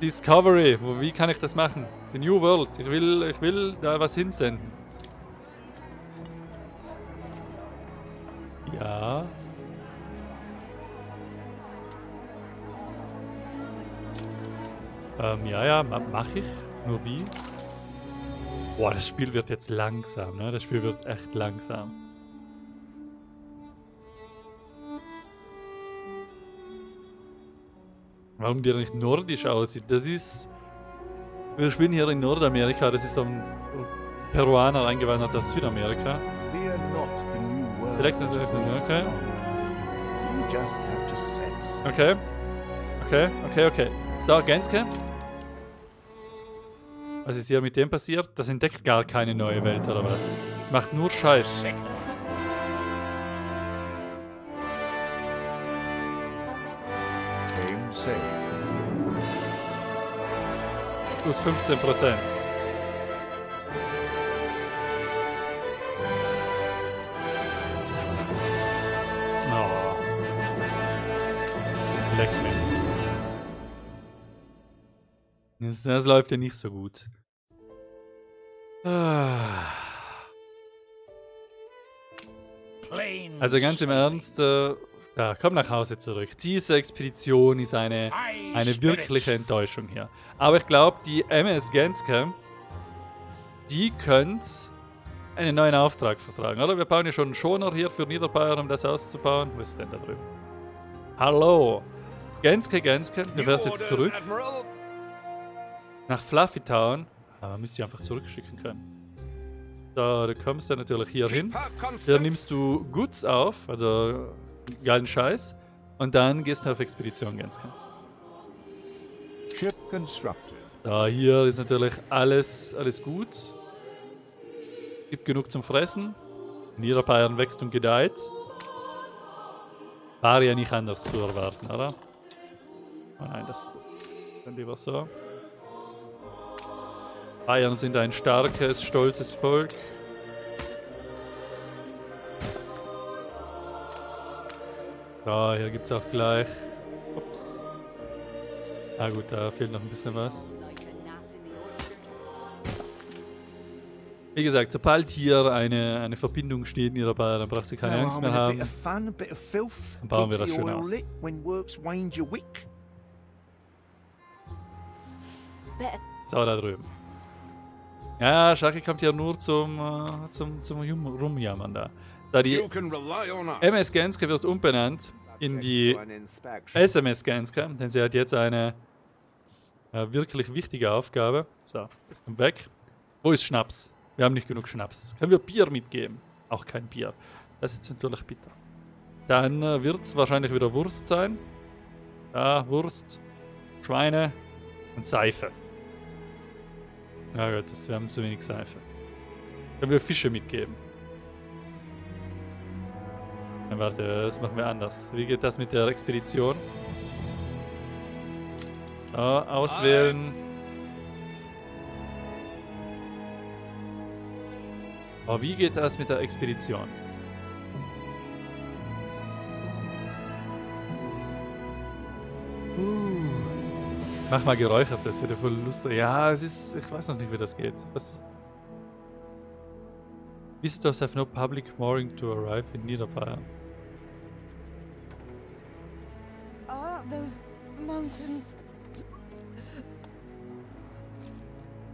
Discovery. Wie kann ich das machen? The New World. Ich will da was hinsenden. Ja. Ja, mache ich. Nur wie? Boah, das Spiel wird jetzt langsam, ne? Das Spiel wird echt langsam. Warum der nicht nordisch aussieht? Das ist... Wir spielen hier in Nordamerika, das ist ein Peruaner eingewandert aus Südamerika. Okay. Okay. So, Genske. Was ist hier mit dem passiert? Das entdeckt gar keine neue Welt, oder was? Das macht nur Scheiß. Plus 15%. Das läuft ja nicht so gut. Also ganz im Ernst, ja, komm nach Hause zurück. Diese Expedition ist eine wirkliche Enttäuschung hier. Aber ich glaube, die MS Genske, die könnte einen neuen Auftrag vertragen, oder? Wir bauen ja schon einen Schoner hier für Niederbayern, um das auszubauen. Wo ist denn da drüben? Hallo! Genske, du fährst jetzt zurück. Nach Fluffy Town. Aber man müsste sie einfach zurückschicken können. So, du kommst dann natürlich hier hin. Hier nimmst du Goods auf, also geilen Scheiß. Und dann gehst du auf Expedition Genske. So, hier ist natürlich alles gut. Gibt genug zum Fressen. Niederbayern wächst und gedeiht. War ja nicht anders zu erwarten, oder? Oh nein, das dann lieber so. Bayern sind ein starkes, stolzes Volk. Ja, hier gibt es auch gleich. Ups. Ah gut, da fehlt noch ein bisschen was. Wie gesagt, sobald hier eine Verbindung steht in ihrer Bayern, dann brauchst du keine Angst mehr haben. Dann bauen wir das schön aus. So, da drüben. Ja, Schaki kommt ja nur zum Rumjammern da. Da die MS Genske wird umbenannt in die SMS Genske, denn sie hat jetzt eine wirklich wichtige Aufgabe. So, das kommt weg. Wo ist Schnaps? Wir haben nicht genug Schnaps. Können wir Bier mitgeben? Auch kein Bier. Das ist jetzt natürlich bitter. Dann wird es wahrscheinlich wieder Wurst sein. Ja, Wurst, Schweine und Seife. Na gut, wir haben zu wenig Seife. Können wir Fische mitgeben? Nein, warte, das machen wir anders. Wie geht das mit der Expedition? So, auswählen. Aber wie geht das mit der Expedition? Mach mal Geräuchertes, hätte voll Lust. Ja, es ist. Ich weiß noch nicht, wie das geht. Was? Visitors have no public mooring to arrive in Niederbayern.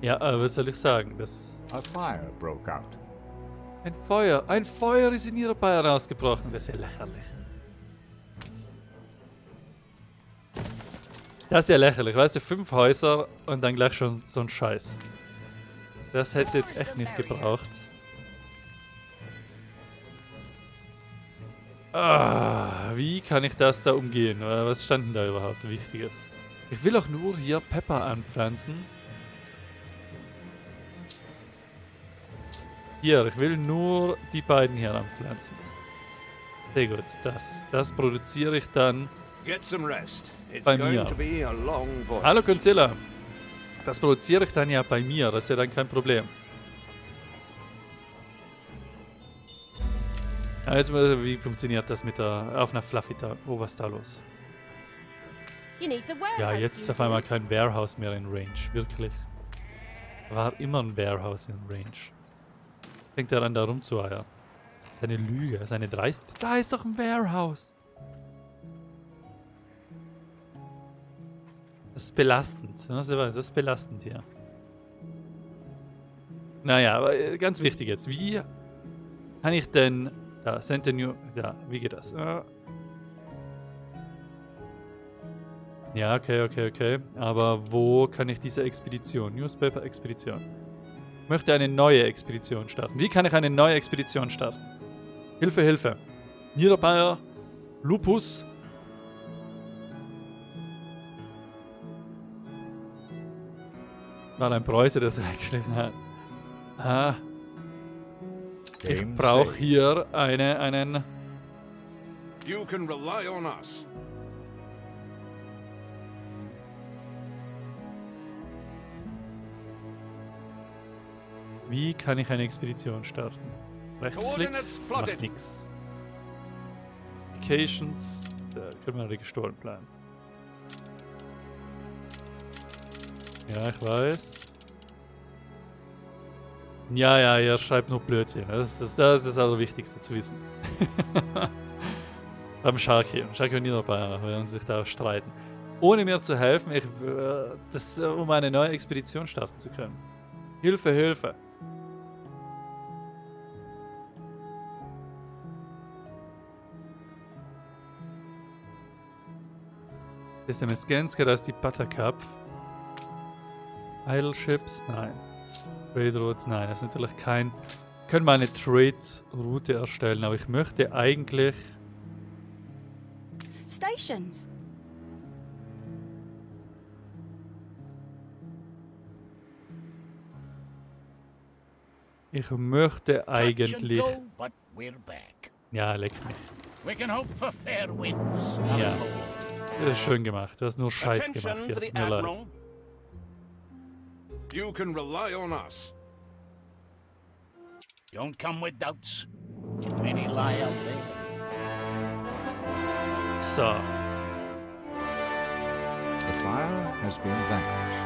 Ja, was soll ich sagen? Das. Ein Feuer ist in Niederbayern ausgebrochen. Das ist ja lächerlich. Das ist ja lächerlich, weißt du, 5 Häuser und dann gleich schon so ein Scheiß. Das hätte jetzt echt nicht gebraucht. Ah, wie kann ich das da umgehen? Was stand denn da überhaupt Wichtiges? Ich will auch nur hier Pepper anpflanzen. Hier, ich will nur die beiden hier anpflanzen. Sehr gut, das produziere ich dann. Get some rest. Bei mir. Hallo Konzilla. Das produziere ich dann ja bei mir, das ist ja dann kein Problem. Ja, jetzt mal, wie funktioniert das mit der auf einer Fluffy Town? Wo war's da los? Ja, jetzt ist auf einmal kein Warehouse mehr in Range, wirklich. War immer ein Warehouse in Range. Fängt er an da rumzueiern. Seine Lüge, seine Dreist. Da ist doch ein Warehouse. Das ist belastend. Das ist belastend hier. Naja, aber ganz wichtig jetzt. Wie kann ich denn... Da, send a new... Da, wie geht das? Ja, okay. Aber wo kann ich diese Expedition? Newspaper-Expedition. Ich möchte eine neue Expedition starten. Wie kann ich eine neue Expedition starten? Hilfe. Niederbayer, Lupus... War ein Preuße, das reingeschnitten hat. Ah. Ich brauche hier einen. You can rely on us. Wie kann ich eine Expedition starten? Rechtsklick macht nix. Locations. Da können wir nicht gestohlen bleiben. Ja, ich weiß. Ja, ihr schreibt nur Blödsinn. Das ist das Allerwichtigste zu wissen. Wir haben Sharky. Sharky und Niederbayer werden sich da streiten. Ohne mir zu helfen, um eine neue Expedition starten zu können. Hilfe, Hilfe! Das ist der Metzgenska, da ist die Buttercup. Idle Ships? Nein. Trade Route? Nein, das ist natürlich kein... Wir können mal eine Trade Route erstellen, aber ich möchte eigentlich... Stations. Ich möchte eigentlich... Ja, leck mich. Ja. Das ist schön gemacht. Das ist nur Scheiß gemacht jetzt. Mir leid. You can rely on us. Don't come with doubts. Many lie out there. So. The fire has been vanquished.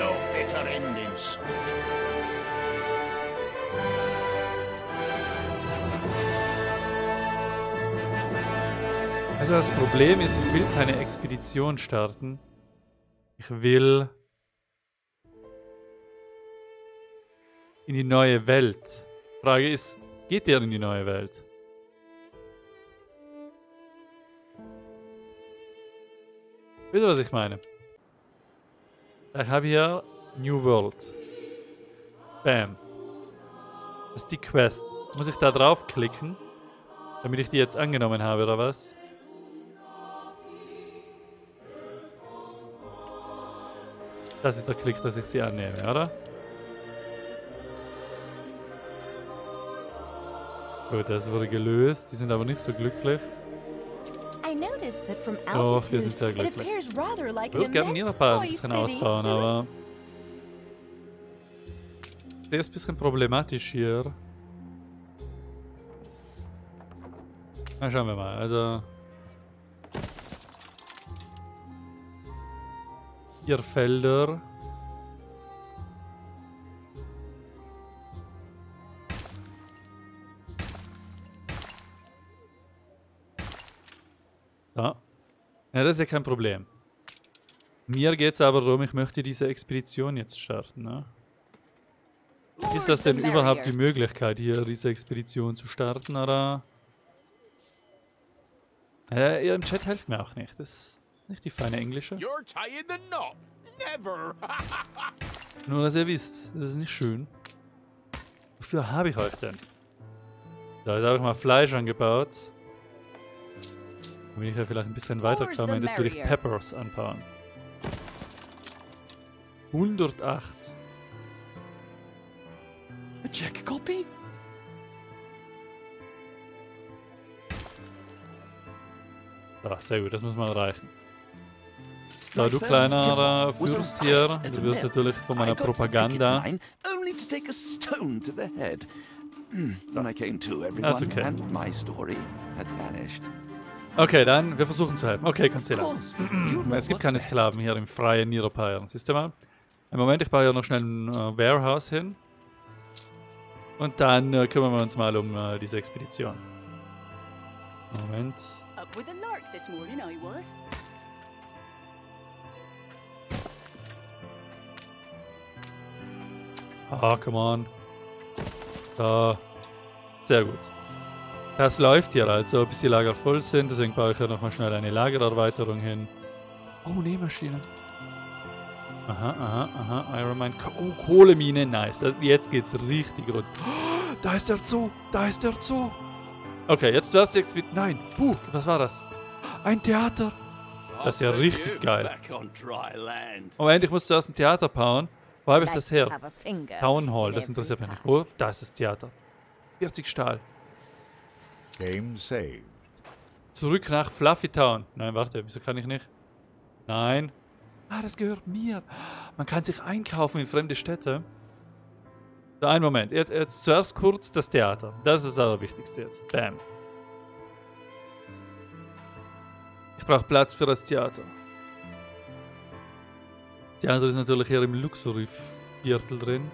No bitter endings. Also das Problem ist, ich will keine Expedition starten. Ich will in die neue Welt. Die Frage ist, geht ihr in die neue Welt? Wisst ihr, was ich meine? Ich habe hier New World. Bam. Das ist die Quest. Muss ich da draufklicken, damit ich die jetzt angenommen habe, oder was? Das ist der Klick, dass ich sie annehme, oder? Gut, das wurde gelöst. Die sind aber nicht so glücklich. Doch, wir sind sehr glücklich. Ich würde gerne Niederbayern ein bisschen ausbauen, aber... Der ist ein bisschen problematisch hier. Na, schauen wir mal. Also... Ihr Felder. Ja. Ja, das ist ja kein Problem. Mir geht es aber darum, ich möchte diese Expedition jetzt starten. Ne? Ist das denn überhaupt die Möglichkeit, hier diese Expedition zu starten? Oder? Ja, ihr im Chat helft mir auch nicht. Das nicht die feine Englische. Nur, dass ihr wisst, das ist nicht schön. Wofür habe ich euch denn? So, jetzt habe ich mal Fleisch angebaut. Damit ich ja vielleicht ein bisschen weiterkomme. Und jetzt will ich Peppers anbauen. 108. A check copy? So, sehr gut, das muss man erreichen. Da du kleiner Fürst hier, du wirst natürlich von meiner Propaganda. Das ist okay. Okay, dann, wir versuchen zu helfen. Okay, Kanzler. Es gibt keine Sklaven hier im freien Niederbayern. Siehst du mal? Im Moment, ich baue ja noch schnell ein Warehouse hin. Und dann kümmern wir uns mal um diese Expedition. Moment. Ah, come on. Da. Sehr gut. Das läuft hier also, bis die Lager voll sind. Deswegen baue ich ja nochmal schnell eine Lagererweiterung hin. Oh, Nähmaschine. Aha, aha, aha. Ironmine. Oh, Kohlemine. Nice. Das, jetzt geht's richtig rund. Oh, da ist der Zoo. Da ist der Zoo. Okay, jetzt du hast die Expedition. Nein. Puh, was war das? Ein Theater. Das ist ja richtig geil. Moment, ich muss zuerst ein Theater bauen. Wo habe ich das her? Town Hall, das interessiert mich nicht. Oh, da ist das Theater. 40 Stahl. Game saved. Zurück nach Fluffy Town. Nein, warte, wieso kann ich nicht? Nein. Ah, das gehört mir. Man kann sich einkaufen in fremde Städte. So, einen Moment. Jetzt zuerst kurz das Theater. Das ist das Allerwichtigste jetzt. Bam. Ich brauche Platz für das Theater. Die andere ist natürlich hier im Luxury-Viertel drin.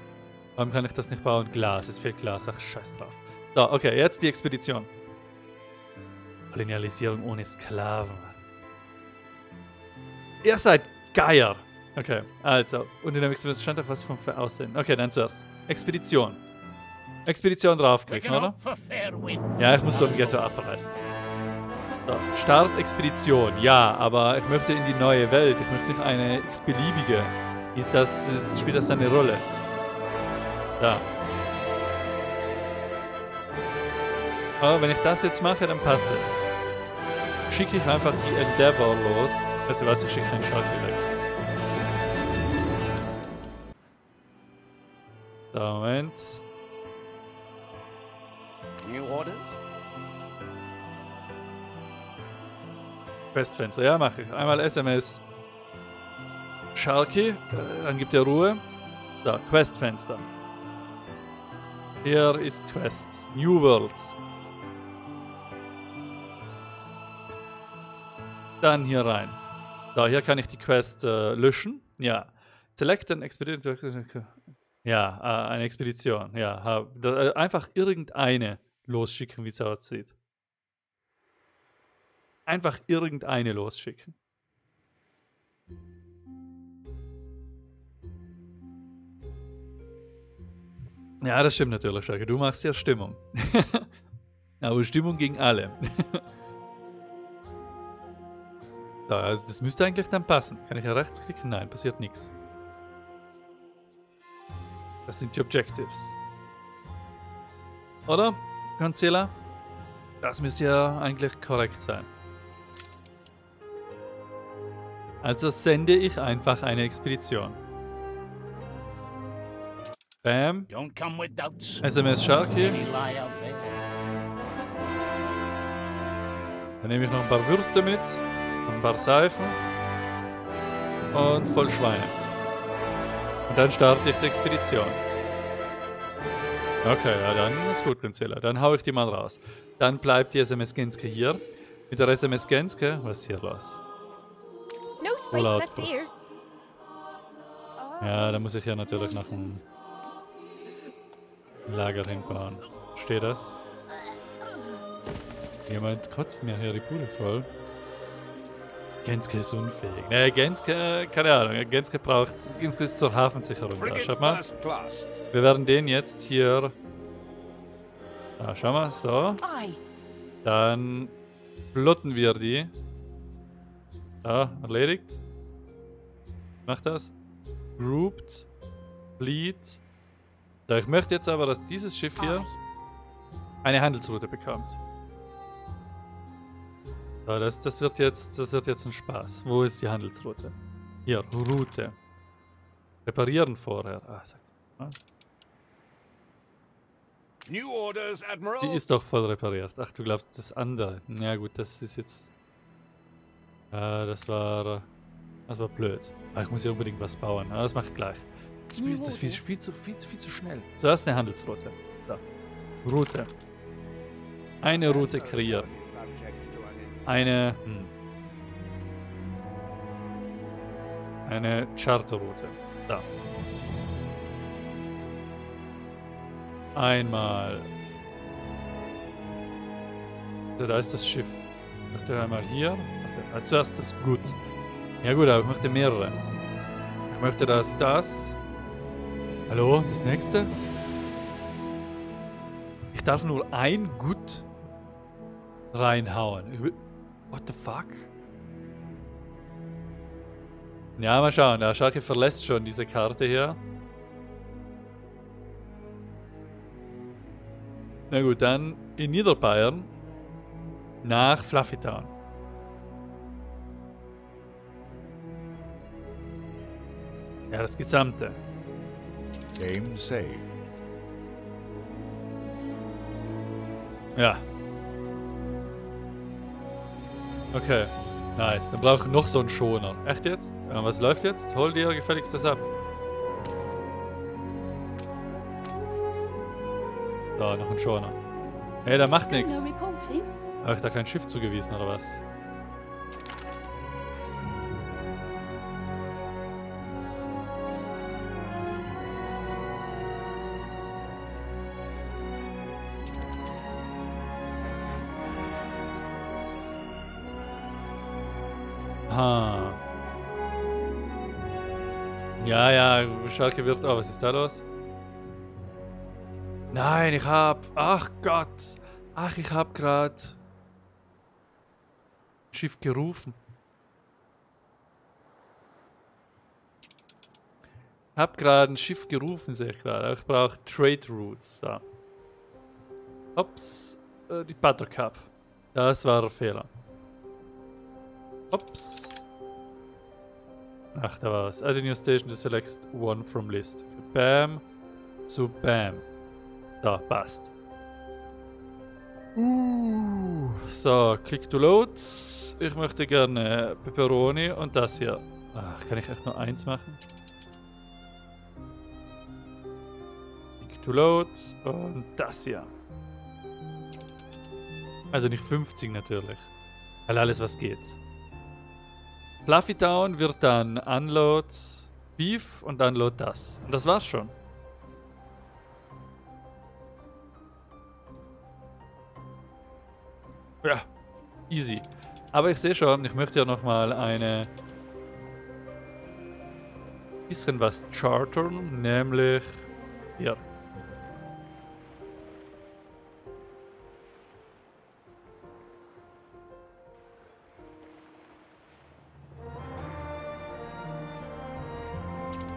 Warum kann ich das nicht bauen? Glas, es fehlt Glas. Ach, scheiß drauf. So, okay, jetzt die Expedition. Kolonialisierung ohne Sklaven. Ihr seid Geier. Okay, also. Und in der Expedition stand doch was vom Aussehen. Okay, dann zuerst. Expedition. Expedition draufklicken, oder? Ja, ich muss so ein Ghetto abreißen. So, Start Expedition. Ja, aber ich möchte in die neue Welt. Ich möchte nicht eine x-beliebige. Spielt das eine Rolle? Da. Aber wenn ich das jetzt mache, dann passt es. Schicke ich einfach die Endeavor los. Weißt du was, ich schicke den Schalter weg. So, Moment. New Orders? Questfenster, ja, mache ich. Einmal SMS. Sharky, dann gibt er Ruhe. So, Questfenster. Hier ist Quests. New Worlds. Dann hier rein. So, hier kann ich die Quest löschen. Ja. Select an Expedition. Ja, eine Expedition. Ja, einfach irgendeine losschicken, wie es aussieht. Einfach irgendeine losschicken. Ja, das stimmt natürlich, Schalke. Du machst ja Stimmung. Aber Stimmung gegen alle. So, also das müsste eigentlich dann passen. Kann ich ja rechtsklicken? Nein, passiert nichts. Das sind die Objectives. Oder, Kanzler? Das müsste ja eigentlich korrekt sein. Also sende ich einfach eine Expedition. Bam. SMS Sharky. Dann nehme ich noch ein paar Würste mit. Ein paar Seifen. Und voll Schweine. Und dann starte ich die Expedition. Okay, ja, dann ist gut, Kanzler. Dann hau ich die mal raus. Dann bleibt die SMS Genske hier. Mit der SMS Genske, was ist hier los? Ja, da muss ich ja natürlich nach dem Lager hinbauen. Steht das? Jemand kotzt mir hier die Bude voll. Genske ist unfähig. Naja, Genske, keine Ahnung. Genske ist zur Hafensicherung da. Schaut mal. Wir werden den jetzt hier... Ah, schau mal, so. Dann plotten wir die. Ah, erledigt. Macht das. Grouped. Fleet. So, ich möchte jetzt aber, dass dieses Schiff hier eine Handelsroute bekommt. So, das wird jetzt ein Spaß. Wo ist die Handelsroute? Hier, Route. Reparieren vorher. Ah, sagt mal. Die ist doch voll repariert. Ach, du glaubst das andere. Na gut, das ist jetzt... Das war blöd. Ach, ich muss hier unbedingt was bauen. Aber das macht gleich. Das ist viel zu schnell. Zuerst eine Handelsroute. So. Route. Eine Route kreieren. Eine... Eine Charterroute. Da. Einmal. So, da ist das Schiff. Ich möchte einmal hier. Okay. Zuerst das Gut. Ja gut, aber ich möchte mehrere. Ich möchte das. Hallo, das nächste? Ich darf nur ein Gut reinhauen. What the fuck? Ja, mal schauen. Der Schalke verlässt schon diese Karte hier. Na gut, dann in Niederbayern nach Fluffy Town. Ja, das Gesamte. Game saved. Ja. Okay. Nice. Dann brauche ich noch so einen Schoner. Echt jetzt? Ja, was läuft jetzt? Hol dir gefälligst das ab. So, noch ein Schoner. Ey, der macht nichts. Habe ich da kein Schiff zugewiesen, oder was? Aha. Ja, ja, Schalke wird... Oh, was ist da los? Nein, ich hab... Ach Gott. Ach, ich hab gerade... Schiff gerufen. Ich hab gerade ein Schiff gerufen, sehe ich gerade. Ich brauche Trade Routes. So. Ups. Die Buttercup. Das war ein Fehler. Ups. Ach, da war es. Add a new station to select one from list. Bam. Zu Bam. Da, passt. So, click to load. Ich möchte gerne Pepperoni und das hier. Ach, kann ich echt nur eins machen? Click to load und das hier. Also nicht 50 natürlich. Weil alles was geht. Fluffy Town wird dann Unload Beef und Unload das. Und das war's schon. Ja, easy. Aber ich sehe schon, ich möchte ja nochmal eine... bisschen was chartern, nämlich... hier.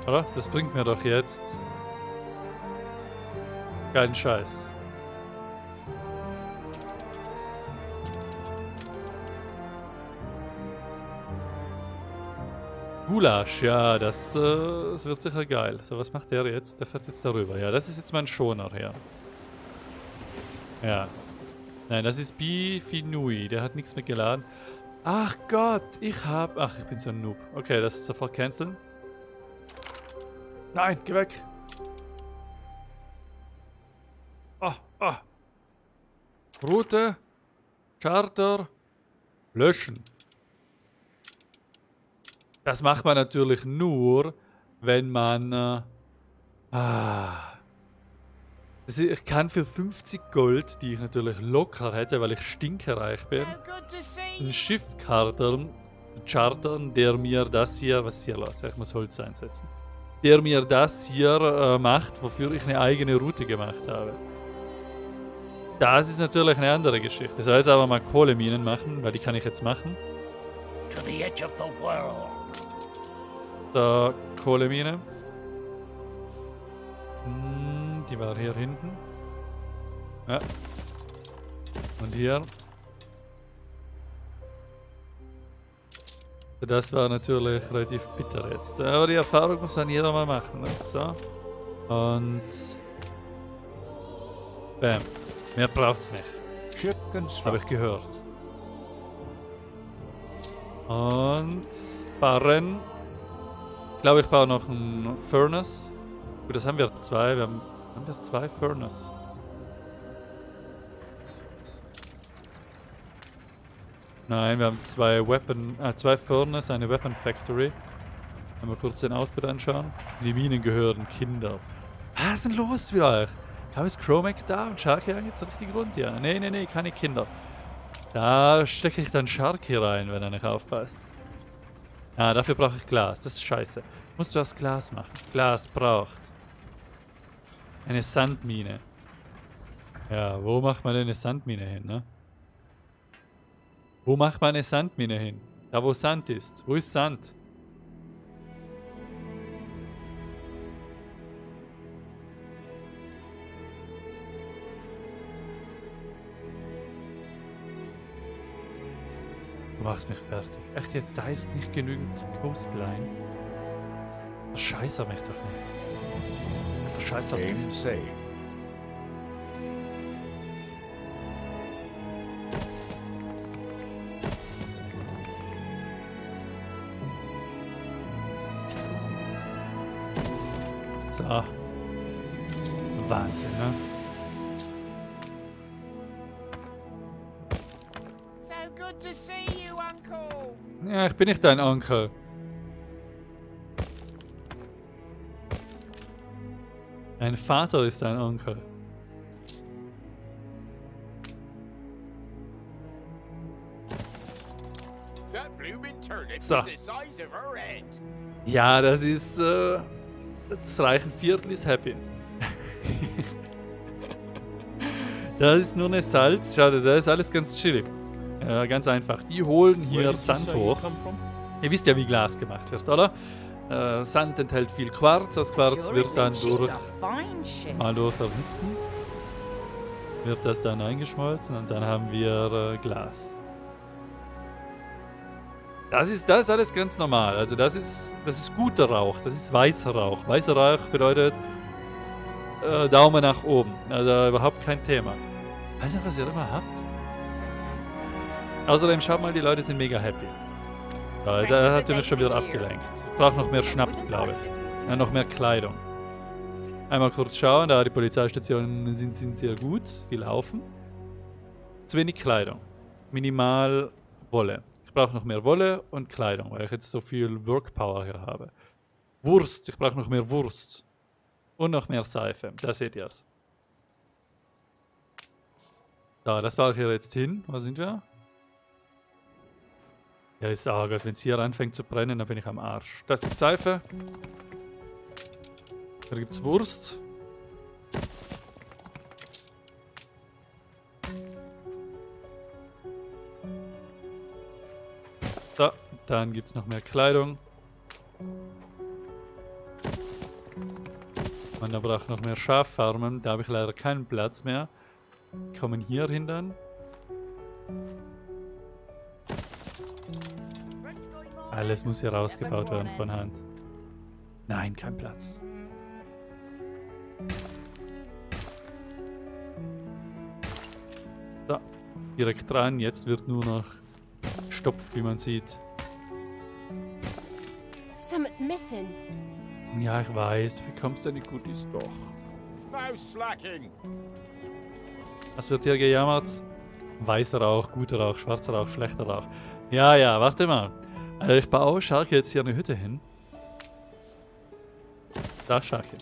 Oder? Das bringt mir doch jetzt keinen Scheiß. Gulasch, ja, das wird sicher geil. So, was macht der jetzt? Der fährt jetzt darüber. Ja, das ist jetzt mein Schoner hier. Ja. Nein, das ist Bifinui. Der hat nichts mehr geladen. Ach Gott, ich hab... Ach, ich bin so ein Noob. Okay, das ist sofort canceln. Nein, geh weg! Ah, ah! Route, Charter, löschen. Das macht man natürlich nur, wenn man... Ich kann für 50 Gold, die ich natürlich locker hätte, weil ich stinkereich bin, ein Schiff chartern, der mir das hier... Was ist hier los? Ich muss Holz einsetzen. Der mir das hier macht, wofür ich eine eigene Route gemacht habe. Das ist natürlich eine andere Geschichte. Ich soll jetzt aber mal Kohleminen machen, weil die kann ich jetzt machen. So, Kohlemine. Die war hier hinten. Ja. Und hier. Das war natürlich relativ bitter jetzt. Aber die Erfahrung muss dann jeder mal machen. So. Und... Bam. Mehr braucht's nicht. Habe ich gehört. Und... Barren. Ich glaube, ich baue noch ein Furnace. Gut, das haben wir zwei. Haben wir zwei Furnace? Nein, wir haben zwei Furnace, eine Weapon Factory. Wenn wir kurz den Output anschauen. Die Minen gehören Kinder. Was ist denn los mit euch? Kam jetzt Chromac da und Sharky jetzt richtig rund hier? Nee, nee, nee, keine Kinder. Da stecke ich dann Sharky rein, wenn er nicht aufpasst. Ah, dafür brauche ich Glas. Das ist scheiße. Musst du das Glas machen. Glas braucht eine Sandmine. Ja, wo macht man denn eine Sandmine hin, ne? Wo macht man eine Sandmine hin? Da wo Sand ist. Wo ist Sand? Du machst mich fertig. Echt jetzt, da ist nicht genügend Coastline. Verscheißer mich doch nicht. Verscheißer mich. Ah. Wahnsinn, ne? Ja, ich bin nicht dein Onkel. Dein Vater ist dein Onkel. So. Ja, das ist... das reichen Viertel ist happy. Das ist nur eine Salz. Schade, da ist alles ganz chillig. Ganz einfach. Die holen hier Sand hoch. Ihr wisst ja, wie Glas gemacht wird, oder? Sand enthält viel Quarz. Das Quarz wird dann durch Alu verwitzen. Wird das dann eingeschmolzen und dann haben wir Glas. Das ist alles ganz normal. Also das ist guter Rauch. Das ist weißer Rauch. Weißer Rauch bedeutet Daumen nach oben. Also überhaupt kein Thema. Weiß nicht, was ihr immer habt. Außerdem, schaut mal, die Leute sind mega happy. Da habt ihr mich schon wieder abgelenkt. Ich brauche noch mehr Schnaps, glaube ich. Ja, noch mehr Kleidung. Einmal kurz schauen, da die Polizeistationen sind sehr gut. Die laufen. Zu wenig Kleidung. Minimal Wolle. Ich brauche noch mehr Wolle und Kleidung, weil ich jetzt so viel Workpower hier habe. Wurst. Ich brauche noch mehr Wurst. Und noch mehr Seife. Da seht ihr es. So, das brauche ich hier jetzt hin. Wo sind wir? Ja, ist auch gut. Wenn es hier anfängt zu brennen, dann bin ich am Arsch. Das ist Seife. Da gibt's Wurst. So, dann gibt's noch mehr Kleidung. Und da braucht noch mehr Schaffarmen. Da habe ich leider keinen Platz mehr. Die kommen hier hin dann. Alles muss hier rausgebaut werden von Hand. Nein, kein Platz. So, direkt dran. Jetzt wird nur noch gestopft, wie man sieht. Ja, ich weiß. Du bekommst deine Goodies doch. Was wird hier gejammert? Weißer Rauch, guter Rauch, schwarzer Rauch, schlechter Rauch. Ja, ja, warte mal. Also ich baue Scharke jetzt hier eine Hütte hin. Da, Scharke.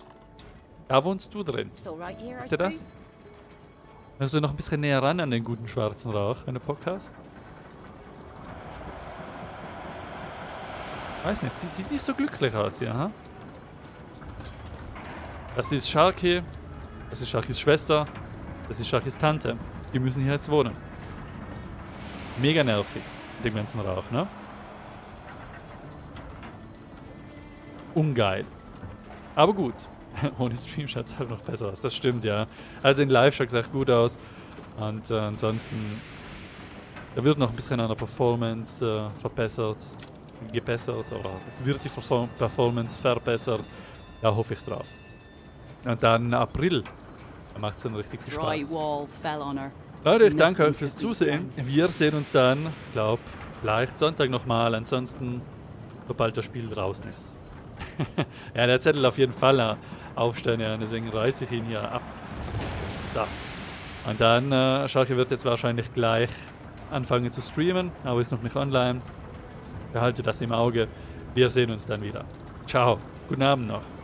Da wohnst du drin. Wisst ihr das? Möchtest du noch ein bisschen näher ran an den guten schwarzen Rauch, wenn du Bock hast? Weiß nicht, sie sieht nicht so glücklich aus hier, ha? Das ist Scharke. Das ist Scharkes Schwester. Das ist Scharkes Tante. Die müssen hier jetzt wohnen. Mega nervig, den ganzen Rauch, ne? Ungeil. Aber gut. Ohne Stream schaut es halt noch besser aus. Das stimmt, ja. Also in Live schaut es echt gut aus. Und ansonsten... Da wird noch ein bisschen an der Performance gebessert. Oder jetzt wird die Performance verbessert. Da hoffe ich drauf. Und dann April. Da macht es dann richtig viel Spaß. Leute, ich danke euch fürs Zusehen. Wir sehen uns dann, ich glaube, vielleicht Sonntag nochmal. Ansonsten, sobald das Spiel draußen ist. Ja, der Zettel auf jeden Fall aufstehen, ja, deswegen reiße ich ihn hier ab. Da. Und dann, Scharke wird jetzt wahrscheinlich gleich anfangen zu streamen, aber ist noch nicht online. Behalte das im Auge. Wir sehen uns dann wieder. Ciao. Guten Abend noch.